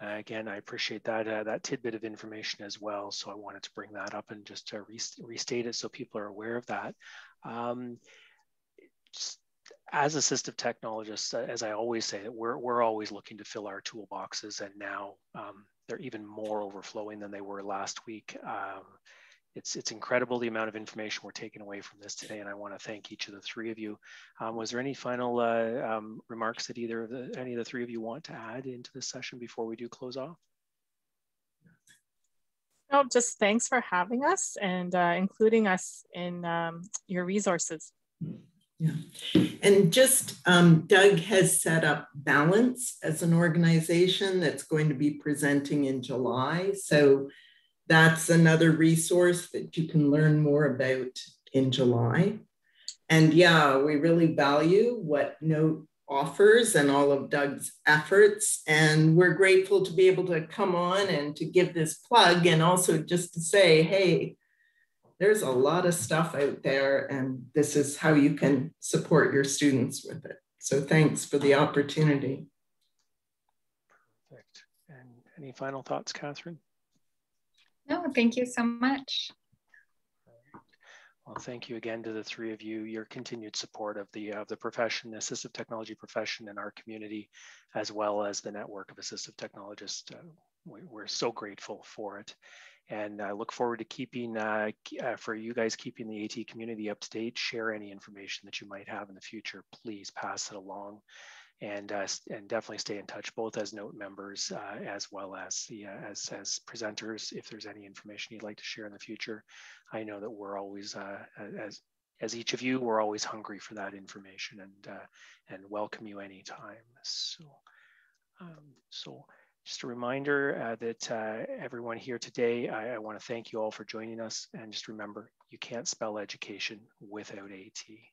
again, I appreciate that that tidbit of information as well. So I wanted to bring that up and just to restate it so people are aware of that. As assistive technologists, as I always say, we're always looking to fill our toolboxes, and now they're even more overflowing than they were last week. It's incredible the amount of information we're taking away from this today, and I want to thank each of the three of you. Was there any final remarks that any of the three of you want to add into this session before we do close off? No, just thanks for having us and including us in your resources. Yeah. And just Doug has set up Balance as an organization that's going to be presenting in July. So that's another resource that you can learn more about in July. And yeah, we really value what NOAT offers and all of Doug's efforts. And we're grateful to be able to come on and to give this plug, and also just to say, hey, there's a lot of stuff out there, and this is how you can support your students with it. So thanks for the opportunity. Perfect. And any final thoughts, Kathryn? No, thank you so much. Well, thank you again to the three of you. Your continued support of the profession, the assistive technology profession in our community, as well as the network of assistive technologists. We're so grateful for it. And I look forward to keeping, for you guys, keeping the AT community up to date. Share any information that you might have in the future. Please pass it along, and definitely stay in touch, both as NOAT members as well as as presenters. If there's any information you'd like to share in the future, I know that we're always, as each of you, we're always hungry for that information, and welcome you anytime. So, just a reminder that everyone here today, I want to thank you all for joining us. And just remember, you can't spell education without AT.